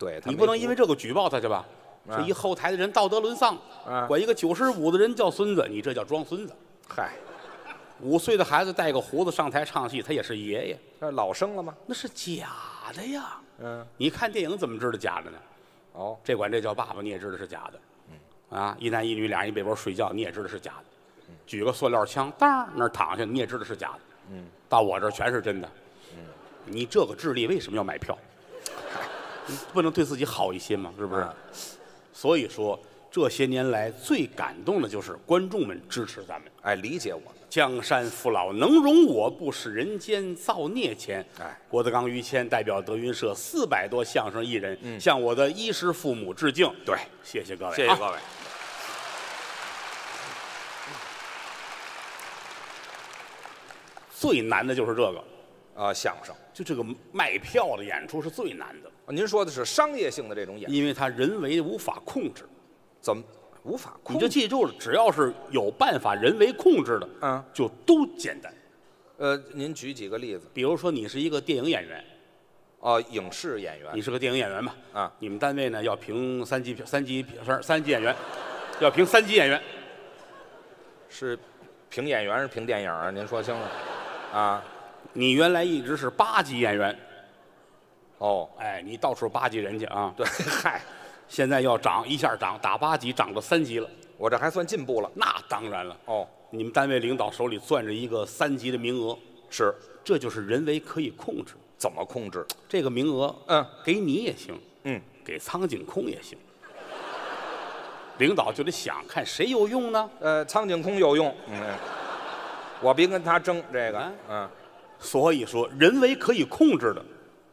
对你不能因为这个举报他去吧？这一后台的人道德沦丧，管一个95的人叫孙子，你这叫装孙子。嗨，5岁的孩子带个胡子上台唱戏，他也是爷爷。那老生了吗？那是假的呀。嗯，你看电影怎么知道假的呢？哦，这管这叫爸爸，你也知道是假的。嗯，啊，一男一女俩人一被窝睡觉，你也知道是假的。举个塑料枪，当那儿躺下，你也知道是假的。嗯，到我这儿全是真的。嗯，你这个智力为什么要买票？ 不能对自己好一些嘛，是不是？所以说这些年来最感动的就是观众们支持咱们，哎，理解我们。江山父老能容我，不使人间造孽钱。哎，郭德纲、于谦代表德云社400多相声艺人，向我的衣食父母致敬。对，谢谢各位，谢谢各位。最难的就是这个。 啊，相声就这个卖票的演出是最难的。您说的是商业性的这种演出，因为它人为无法控制。怎么无法控制？你就记住了，只要是有办法人为控制的，嗯，就都简单。您举几个例子？比如说，你是一个电影演员，啊，影视演员，你是个电影演员吧？啊，你们单位呢要评三级演员，要评3级演员，是评演员是评电影啊？您说清楚，啊。 你原来一直是8级演员，哦，哎，你到处巴结人家啊？对，嗨，现在要涨一下涨，打8级涨到3级了，我这还算进步了。那当然了。哦，你们单位领导手里攥着一个3级的名额，是，这就是人为可以控制。怎么控制这个名额？嗯，给你也行，嗯，给苍井空也行。 领导就得想看谁有用呢？苍井空有用，嗯，我别跟他争这个，嗯，所以说人为可以控制的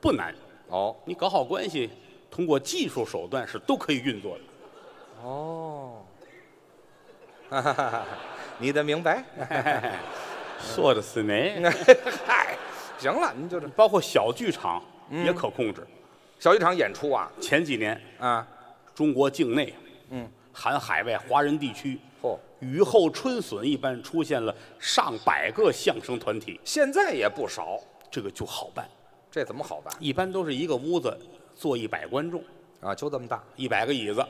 不难。哦，你搞好关系，通过技术手段是都可以运作的。哦，哈哈哈哈，你得明白，说的是呢。嗨，行了，您就这。包括小剧场也可控制，小剧场演出啊，前几年啊，中国境内，嗯。 含海外华人地区，哦，雨后春笋一般出现了上百个相声团体，现在也不少。这个就好办，这怎么好办？一般都是一个屋子坐100观众啊，就这么大，100个椅子，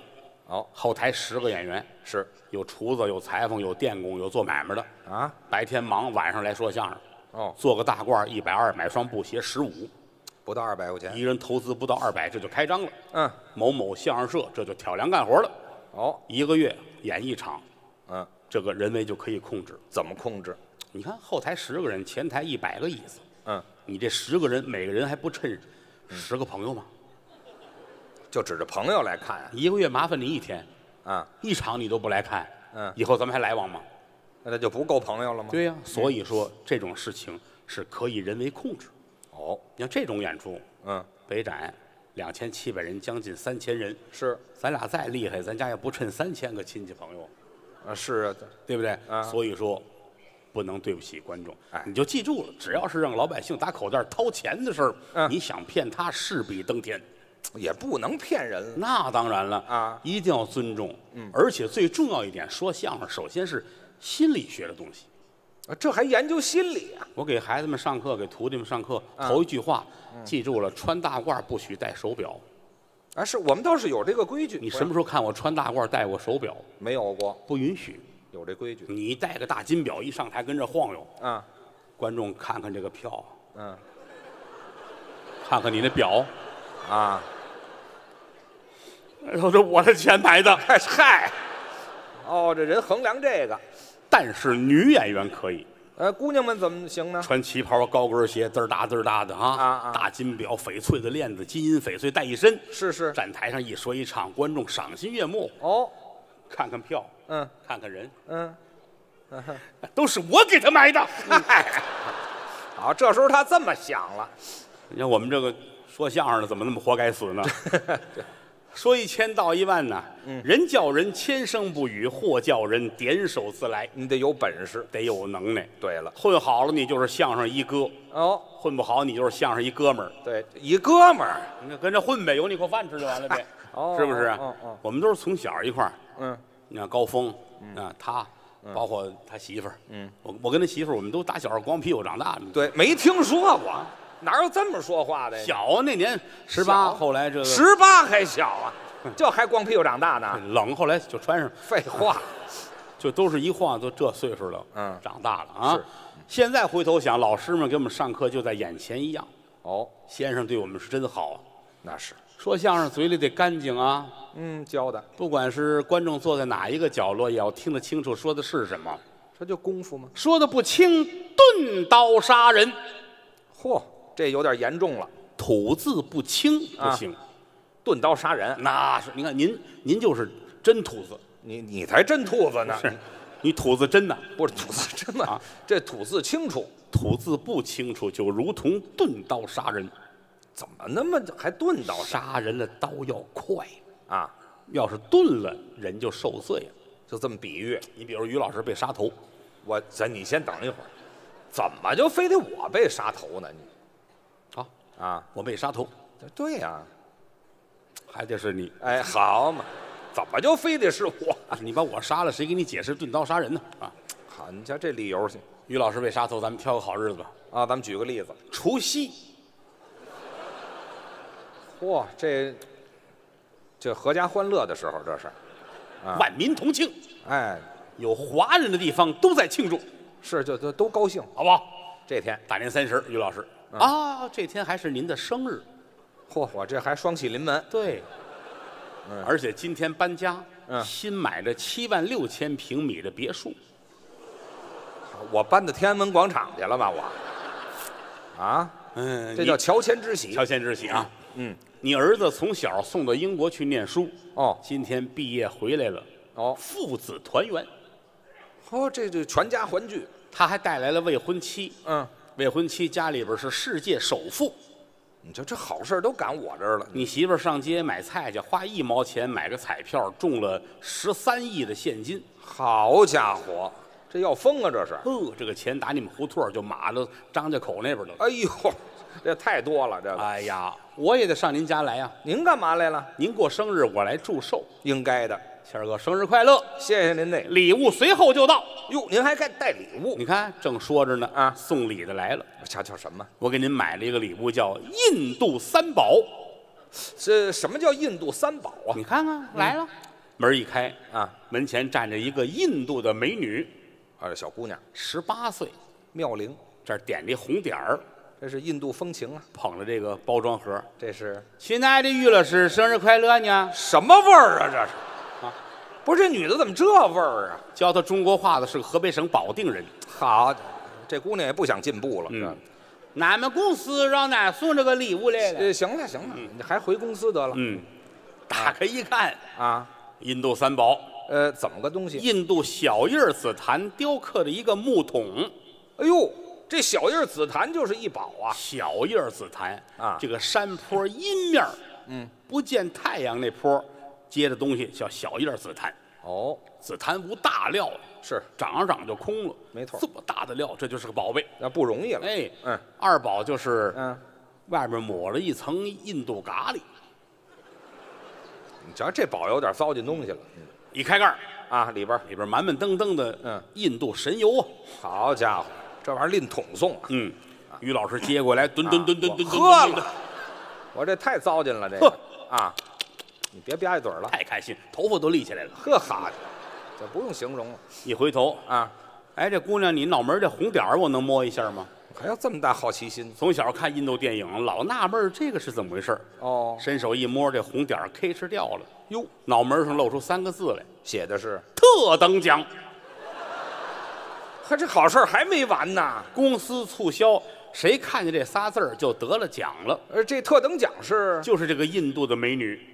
哦，后台10个演员，是有厨子、有裁缝、有电工、有做买卖的啊。白天忙，晚上来说相声，哦，做个大褂120，买双布鞋15，不到200块钱，一人投资不到200，这就开张了。嗯，某某相声社这就挑梁干活了。 哦，一个月演一场，嗯，这个人为就可以控制。怎么控制？你看后台10个人，前台100个椅子，嗯，你这10个人，每个人还不趁10个朋友吗？就指着朋友来看啊。一个月麻烦你1天，啊，一场你都不来看，嗯，以后咱们还来往吗？那就不够朋友了吗？对呀，所以说这种事情是可以人为控制。哦，你看这种演出，嗯，北展。 2700人，将近3000人。是，咱俩再厉害，咱家也不趁3000个亲戚朋友。啊，是啊，对不对？啊，所以说，不能对不起观众。哎，你就记住了，只要是让老百姓打口袋掏钱的事儿，嗯，你想骗他势比登天，也不能骗人。那当然了啊，一定要尊重。嗯，而且最重要一点，说相声首先是心理学的东西。啊，这还研究心理啊！我给孩子们上课，给徒弟们上课，头一句话。 记住了，穿大褂不许戴手表。啊，是我们倒是有这个规矩。你什么时候看我穿大褂戴过手表？没有过，不允许。有这规矩。你戴个大金表一上台跟着晃悠，嗯，观众看看这个票，嗯，看看你那表，啊，我说我是前排的，嗨，哦，这人衡量这个，但是女演员可以。 姑娘们怎么行呢？穿旗袍、高跟鞋，滋儿哒滋儿哒的啊！大金表、翡翠的链子、金银翡翠戴一身，是是。站台上一说一唱，观众赏心悦目。哦，看看票，嗯，看看人，嗯，都是我给他买的。好，这时候他这么想了。你看我们这个说相声的怎么那么活该死呢？说1000道1万呢，人叫人千声不语，货叫人点手自来。你得有本事，得有能耐。对了，混好了你就是相声一哥，哦，混不好你就是相声一哥们儿。对，一哥们儿，你跟着混呗，有你口饭吃就完了呗，是不是？我们都是从小一块儿，嗯，你看高峰，啊，他，包括他媳妇儿，嗯，我跟他媳妇儿，我们都打小光屁股长大的。对，没听说过。 哪有这么说话的？小啊，那年18，后来这个18还小啊，这还光屁股长大呢。冷，后来就穿上。废话，就都是一晃都这岁数了，嗯，长大了啊。现在回头想，老师们给我们上课就在眼前一样。哦，先生对我们是真好啊。那是。说相声嘴里得干净啊。嗯，教的。不管是观众坐在哪一个角落，也要听得清楚说的是什么。这就功夫吗？说的不清，钝刀杀人。嚯！ 这有点严重了，吐字不清不行，钝刀杀人那是。你看您就是真兔子，你才真兔子呢。是，你吐字真的不是吐字真的啊？这吐字清楚，吐字不清楚就如同钝刀杀人，怎么那么还钝刀杀人的刀要快啊？要是钝了人就受罪了，就这么比喻。你比如于老师被杀头，你先等一会儿，怎么就非得我被杀头呢？你。 啊，我被杀头，对呀，还得是你。哎，好嘛，怎么就非得是我？你把我杀了，谁给你解释钝刀杀人呢？啊，好，你瞧这理由去。于老师被杀头，咱们挑个好日子吧。啊，咱们举个例子，除夕。嚯，这合家欢乐的时候，这是，万民同庆。哎，有华人的地方都在庆祝，是，就都高兴，好不好？这天大年30，于老师。 啊，这天还是您的生日，嚯，我这还双喜临门。对，而且今天搬家，新买的76000平米的别墅。我搬到天安门广场去了吧？我，啊，这叫乔迁之喜。乔迁之喜啊，嗯，你儿子从小送到英国去念书，哦，今天毕业回来了，哦，父子团圆。哦，这全家欢聚。他还带来了未婚妻，嗯，未婚妻家里边是世界首富。 你就这好事都赶我这儿了。你媳妇上街买菜去，花1毛钱买个彩票，中了13亿的现金。好家伙，这要疯啊！这是。这个钱打你们胡同就码到张家口那边了。哎呦，这太多了，这个。哎呀，我也得上您家来呀。您干嘛来了？您过生日，我来祝寿，应该的。谦儿哥，生日快乐！谢谢您，那礼物随后就到。哟，您还带礼物？你看，正说着呢啊，送礼的来了。叫什么？我给您买了一个礼物，叫印度三宝。这什么叫印度三宝啊？你看看，来了。门一开啊，门前站着一个印度的美女，这小姑娘18岁，妙龄。这点了一红点儿，这是印度风情啊。捧着这个包装盒，这是亲爱的于老师，生日快乐呢！什么味儿啊？这是。 不是这女的怎么这味儿啊？教她中国话的是个河北省保定人。好，这姑娘也不想进步了。嗯，俺们公司让俺送这个礼物来了。行了行了，你还回公司得了。嗯，打开一看啊，印度三宝。怎么个东西？印度小叶紫檀雕刻的一个木桶。哎呦，这小叶紫檀就是一宝啊！小叶紫檀啊，这个山坡阴面，不见太阳那坡。 接的东西叫小叶紫檀哦，紫檀无大料是长着长就空了，没错，这么大的料，这就是个宝贝，那不容易了。哎，二宝就是外面抹了一层印度咖喱，你瞧这宝有点糟践东西了。一开盖啊，里边满满登登的印度神油啊，好家伙，这玩意儿拎桶送啊。嗯，于老师接过来，吨吨吨，喝了，我这太糟践了，这个啊。 你别吧唧嘴了，太开心，头发都立起来了。呵哈，这不用形容了。一回头啊，哎，这姑娘，你脑门这红点儿，我能摸一下吗？还要这么大好奇心？从小看印度电影，老纳闷这个是怎么回事哦，伸手一摸，这红点儿 K 吃掉了。哟，脑门上露出3个字来，写的是特等奖。呵，这好事还没完呢，公司促销。 谁看见这仨字就得了奖了。这特等奖是就是这个印度的美女，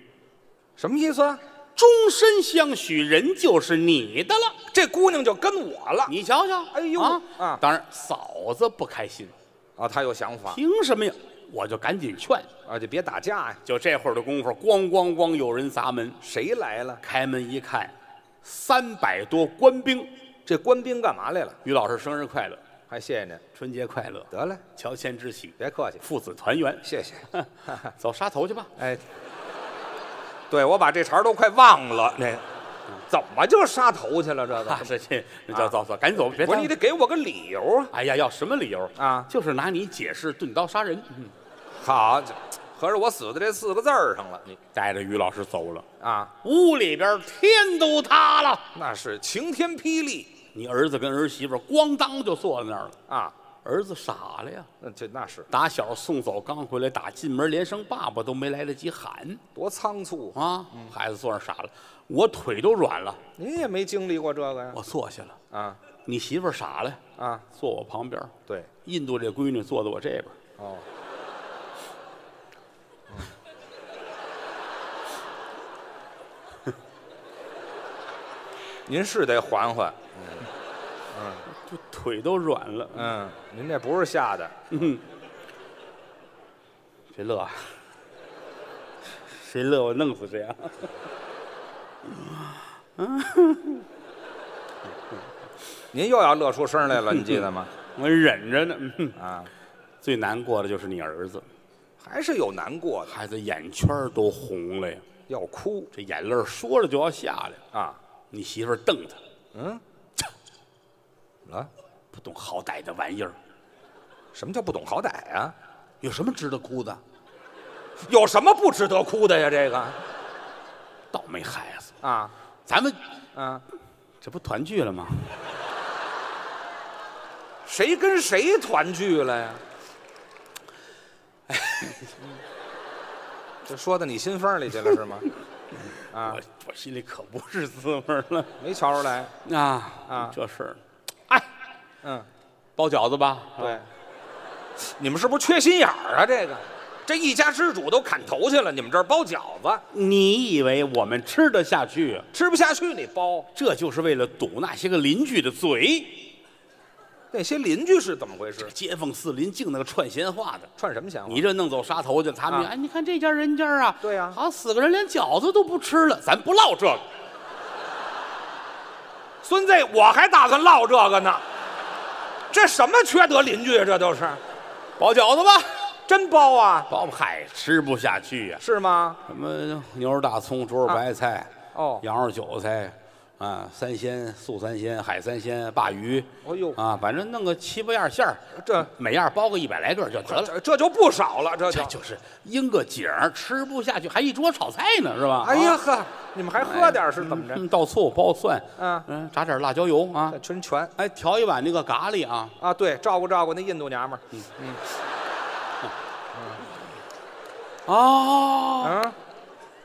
什么意思啊？终身相许，人就是你的了。这姑娘就跟我了。你瞧瞧，哎呦啊！当然，嫂子不开心啊，她有想法。凭什么呀？我就赶紧劝啊，就别打架呀。就这会儿的功夫，咣咣咣，有人砸门。谁来了？开门一看，300多官兵。这官兵干嘛来了？于老师生日快乐。 还谢谢您，春节快乐！得嘞，乔迁之喜，别客气，父子团圆，谢谢。走杀头去吧。哎，对我把这茬都快忘了，那怎么就杀头去了？这个这叫走，赶紧走，别。不是你得给我个理由啊！哎呀，要什么理由啊？就是拿你解释钝刀杀人。好，合着我死在这4个字上了。你带着于老师走了啊？屋里边天都塌了，那是晴天霹雳。 你儿子跟儿媳妇咣当就坐在那儿了啊！儿子傻了呀，那是打小送走刚回来，打进门连声爸爸都没来得及喊，多仓促啊！孩子坐那傻了，我腿都软了。您也没经历过这个呀？我坐下了啊，你媳妇傻了啊，坐我旁边。对，印度这闺女坐在我这边。哦，您是得缓缓。 就腿都软了。嗯，您这不是吓的。嗯，谁乐？谁乐？我弄死谁啊！您又要乐出声来了，你记得吗？我忍着呢。啊，最难过的就是你儿子，还是有难过的。孩子眼圈都红了呀，要哭，这眼泪说着就要下来啊！你媳妇瞪他。嗯。 啊，不懂好歹的玩意儿！什么叫不懂好歹啊？有什么值得哭的？有什么不值得哭的呀？这个倒霉孩子啊！咱们啊，这不团聚了吗？谁跟谁团聚了呀？哎，这说到你心缝里去了是吗？啊，我心里可不是滋味了，没瞧出来啊！这事儿，哎，嗯，包饺子吧？对，你们是不是缺心眼儿啊？这一家之主都砍头去了，你们这儿包饺子？你以为我们吃得下去？吃不下去你包，这就是为了堵那些个邻居的嘴。那些邻居是怎么回事？街坊四邻净那个串闲话的，串什么闲话？你这弄走杀头去，他们哎，你看这家人家啊，对呀，好死个人连饺子都不吃了，咱不唠这个。孙子，我还打算唠这个呢，这什么缺德邻居啊？这都是包饺子吧？真包啊？包不嗨，吃不下去呀？是吗？什么牛肉大葱、猪肉白菜、哦，羊肉韭菜。啊，三鲜、素三鲜、海三鲜、鲅鱼，哦呦，啊，反正弄个7、8样馅儿，这每样包个100来个就得了，这就不少了，这就是应个景儿，吃不下去，还一桌炒菜呢，是吧？哎呀呵，你们还喝点是怎么着？倒醋、包蒜，嗯，炸点辣椒油啊，全全，哎，调一碗那个咖喱啊，啊，对，照顾照顾那印度娘们儿，嗯嗯，哦，嗯。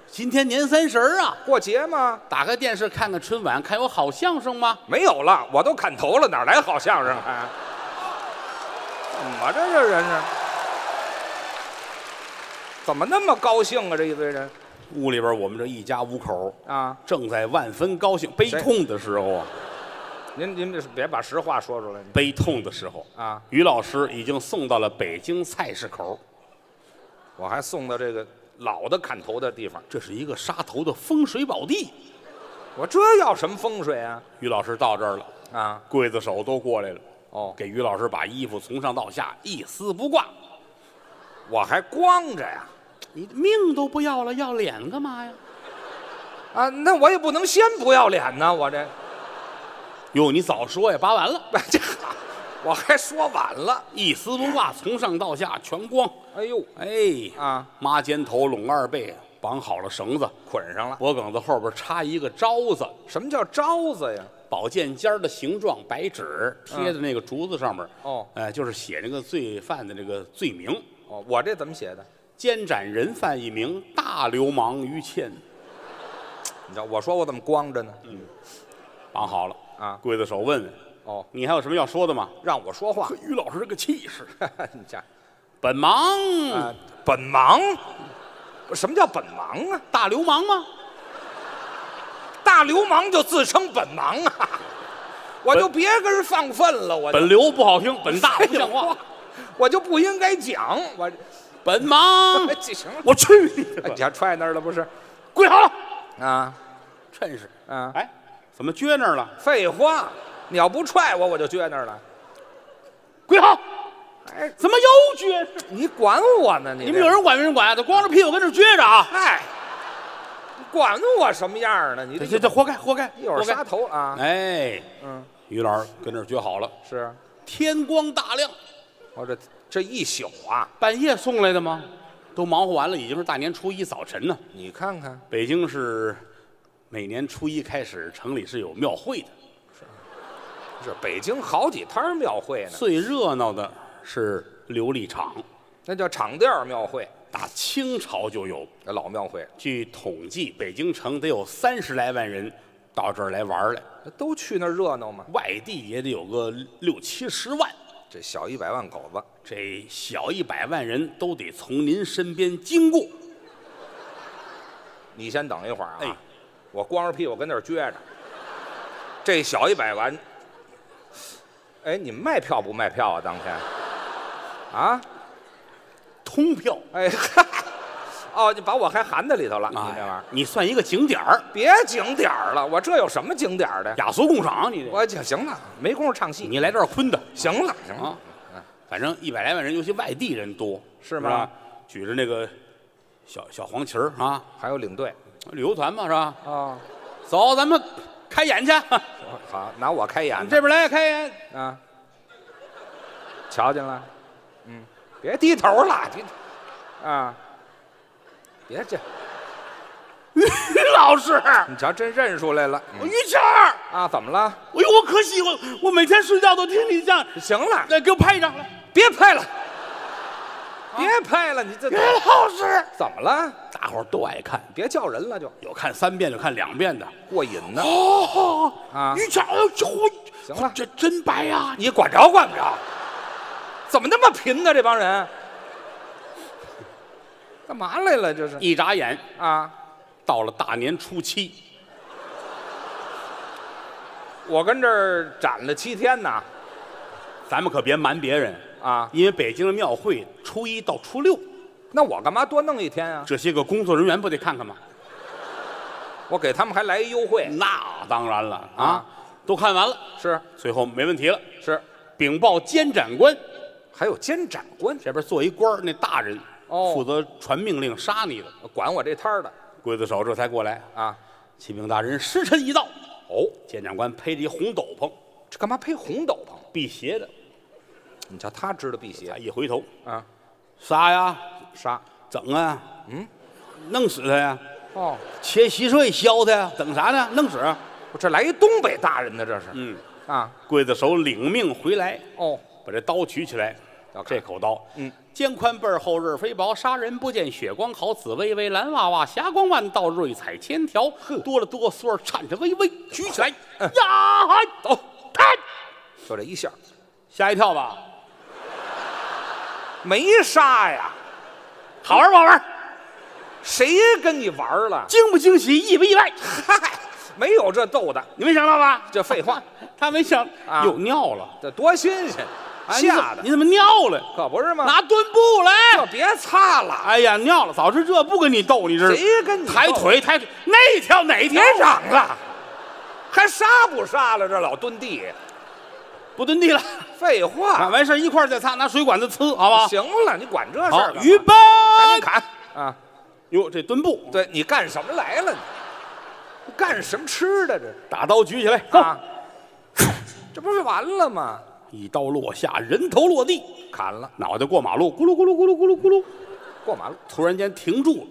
今天年30啊，过节嘛，打开电视看看春晚，看有好相声吗？没有了，我都砍头了，哪来好相声还？怎么这人是？怎么那么高兴啊？这一堆人，屋里边我们这一家5口啊，正在万分高兴、悲痛的时候啊。您这别把实话说出来。悲痛的时候啊，于老师已经送到了北京菜市口，我还送到这个。老的砍头的地方，这是一个杀头的风水宝地。我这要什么风水啊？于老师到这儿了啊，刽子手都过来了。哦，给于老师把衣服从上到下一丝不挂，我还光着呀。你命都不要了，要脸干嘛呀？啊，那我也不能先不要脸呢，我这。哟，你早说呀，扒完了。我还说晚了，一丝不挂，从上到下全光。哎呦，哎啊，妈肩头拢2背，绑好了绳子，捆上了，脖梗子后边插一个招子。什么叫招子呀？宝剑尖的形状，白纸贴在那个竹子上面。哦，哎，就是写那个罪犯的这个罪名。哦，我这怎么写的？监斩人犯一名，大流氓于谦。你知道我说我怎么光着呢？嗯，绑好了啊，刽子手问问。哦，你还有什么要说的吗？让我说话。于老师这个气势，你家本忙，本忙，什么叫本忙啊？大流氓吗？大流氓就自称本忙啊！我就别跟人放粪了，我本流不好听，本大不像话，我就不应该讲我本忙。行了，我去你！你还踹那儿了不是？跪好了啊！真是啊！哎，怎么撅那儿了？废话。你要不踹我，我就撅那儿了。跪好！哎，怎么又撅？你管我呢？你们有人管没人管？都光着屁股跟这撅着啊！哎，你管我什么样呢？你这活该，活该！一会儿杀头啊！哎，嗯，于老师跟这撅好了。是，天光大亮。我这一宿啊，半夜送来的吗？都忙活完了，已经是大年初一早晨呢。你看看，北京是每年初一开始，城里是有庙会的。是北京好几摊庙会呢，最热闹的是琉璃厂，那叫厂店庙会，打清朝就有老庙会。据统计，北京城得有30来万人到这儿来玩来，都去那儿热闹嘛。外地也得有个60、70万，这小100万口子，这小100万人都得从您身边经过。你先等一会儿啊，哎、我光着屁股跟那儿撅着，这小100万。哎，你卖票不卖票啊？当天，啊，通票。哎，哦，你把我还含在里头了，你这玩意儿，你算一个景点儿，别景点儿了，我这有什么景点儿的？雅俗共赏，你这我行了，没工夫唱戏，你来这儿坤的，行了行了，反正100来万人，尤其外地人多，是吗？举着那个小黄旗儿啊，还有领队，旅游团嘛，是吧？啊，走，咱们。开眼去，好，拿我开眼。这边来开眼啊！瞧见了，嗯，别低头了，啊，别这。于老师，你瞧，真认出来了。于谦儿啊，怎么了？哎呦，我可喜欢，我每天睡觉都听你讲。行了，来给我拍一张，来，别拍了。别拍了，你这于老师怎么了？大伙儿都爱看，别叫人了就，有看3遍就看2遍的，过瘾呢。哦啊，于谦，行了，这真白呀！你管着管不着？怎么那么贫呢？这帮人干嘛来了？这是一眨眼啊，到了大年初七，我跟这儿展了7天呢。咱们可别瞒别人啊，因为北京的庙会初1到初6，那我干嘛多弄一天啊？这些个工作人员不得看看吗？我给他们还来一优惠。那当然了啊，都看完了，是最后没问题了，是禀报监斩官，还有监斩官这边坐一官，那大人哦，负责传命令杀你的，管我这摊儿的。刽子手这才过来啊，启禀大人，时辰已到。哦，监斩官披着一红斗篷，这干嘛披红斗篷？辟邪的。你瞧他知道辟邪，一回头啊，杀呀杀，整啊，嗯，弄死他呀，哦，切稀碎削他呀，整啥呢？弄死。我这来一东北大人呢，这是，嗯啊，刽子手领命回来，哦，把这刀取起来，这口刀，嗯，肩宽背厚刃飞薄，杀人不见血光好，紫微微蓝哇哇，霞光万道瑞彩千条，哆了哆嗦颤颤巍巍，举起来呀，走，啪，就这一下，吓一跳吧。没杀呀，好玩不好玩？谁跟你玩了？惊不惊喜，意不意外？嗨，没有这逗的，你没想到吧？这废话，他没想又尿了，这多新鲜！吓的，你怎么尿了？可不是吗？拿墩布来，就别擦了。哎呀，尿了，早知这不跟你逗，你知道谁跟你抬腿抬腿？那条哪条？别嚷了，还杀不杀了？这老蹲地。不蹲地了，废话，完事一块儿再擦，拿水管子呲，好吧？行了，你管这事儿了。预备，赶紧砍啊！哟，这墩布，对你干什么来了？你干什么吃的？这大刀举起来啊！这不是完了吗？一刀落下，人头落地，砍了，脑袋过马路，咕噜咕噜咕噜咕噜咕噜，过马路，突然间停住了，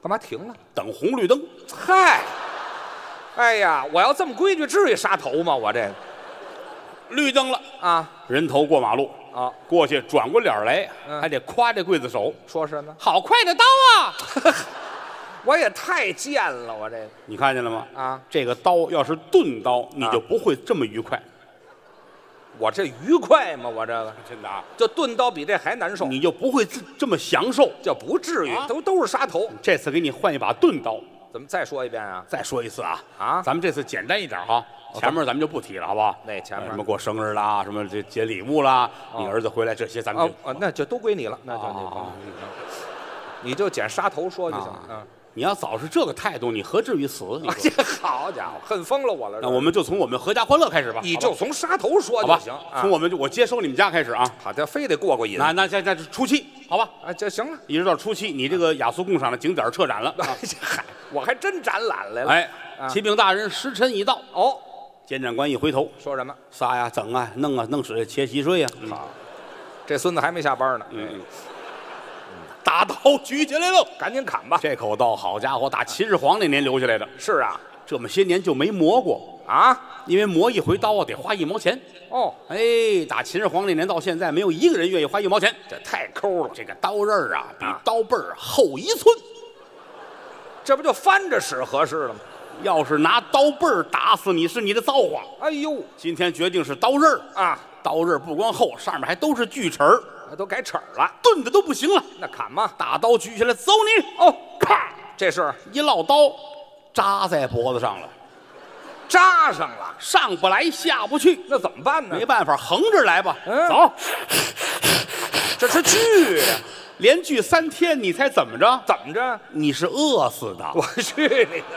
干嘛停了？等红绿灯。嗨，哎呀，我要这么规矩，至于杀头吗？我这个。绿灯了啊！人头过马路啊，过去转过脸来，还得夸这刽子手，说什么？好快的刀啊！我也太贱了，我这个。你看见了吗？啊，这个刀要是钝刀，你就不会这么愉快。我这愉快吗？我这个真的啊，这钝刀比这还难受，你就不会这么享受，就不至于，都是杀头。这次给你换一把钝刀，怎么再说一遍啊？再说一次啊！啊，咱们这次简单一点哈。前面咱们就不提了，好不好？那前面什么过生日啦，什么这结礼物啦，你儿子回来这些咱们就那就都归你了，那就你就捡杀头说就行了。你要早是这个态度，你何至于死？好家伙，恨疯了我了！那我们就从我们合家欢乐开始吧。你就从杀头说就行，从我接收你们家开始啊。好，这非得过瘾。那现在初七，好吧？啊，这行了，一直到初七，你这个雅俗共赏的景点撤展了。嗨，我还真展览来了。哎，启禀大人，时辰已到。哦。监斩官一回头，说什么？杀呀，整啊，弄啊，弄死，切稀碎呀！好，这孙子还没下班呢。嗯，大刀举起来喽，赶紧砍吧！这口刀，好家伙，打秦始皇那年留下来的。是啊，这么些年就没磨过啊，因为磨一回刀啊，得花1毛钱。哦，哎，打秦始皇那年到现在，没有一个人愿意花1毛钱，这太抠了。这个刀刃啊，比刀背厚1寸，这不就翻着使合适了吗？要是拿刀背儿打死你是你的造化。哎呦，今天决定是刀刃儿啊！刀刃儿不光厚，上面还都是锯齿儿，都改齿儿了，钝的都不行了。那砍吧，大刀举起来，走你！哦，咔，这是一落刀，扎在脖子上了，扎上了，上不来下不去，那怎么办呢？没办法，横着来吧。走，这是锯。连锯3天，你猜怎么着？怎么着？你是饿死的！我去你的！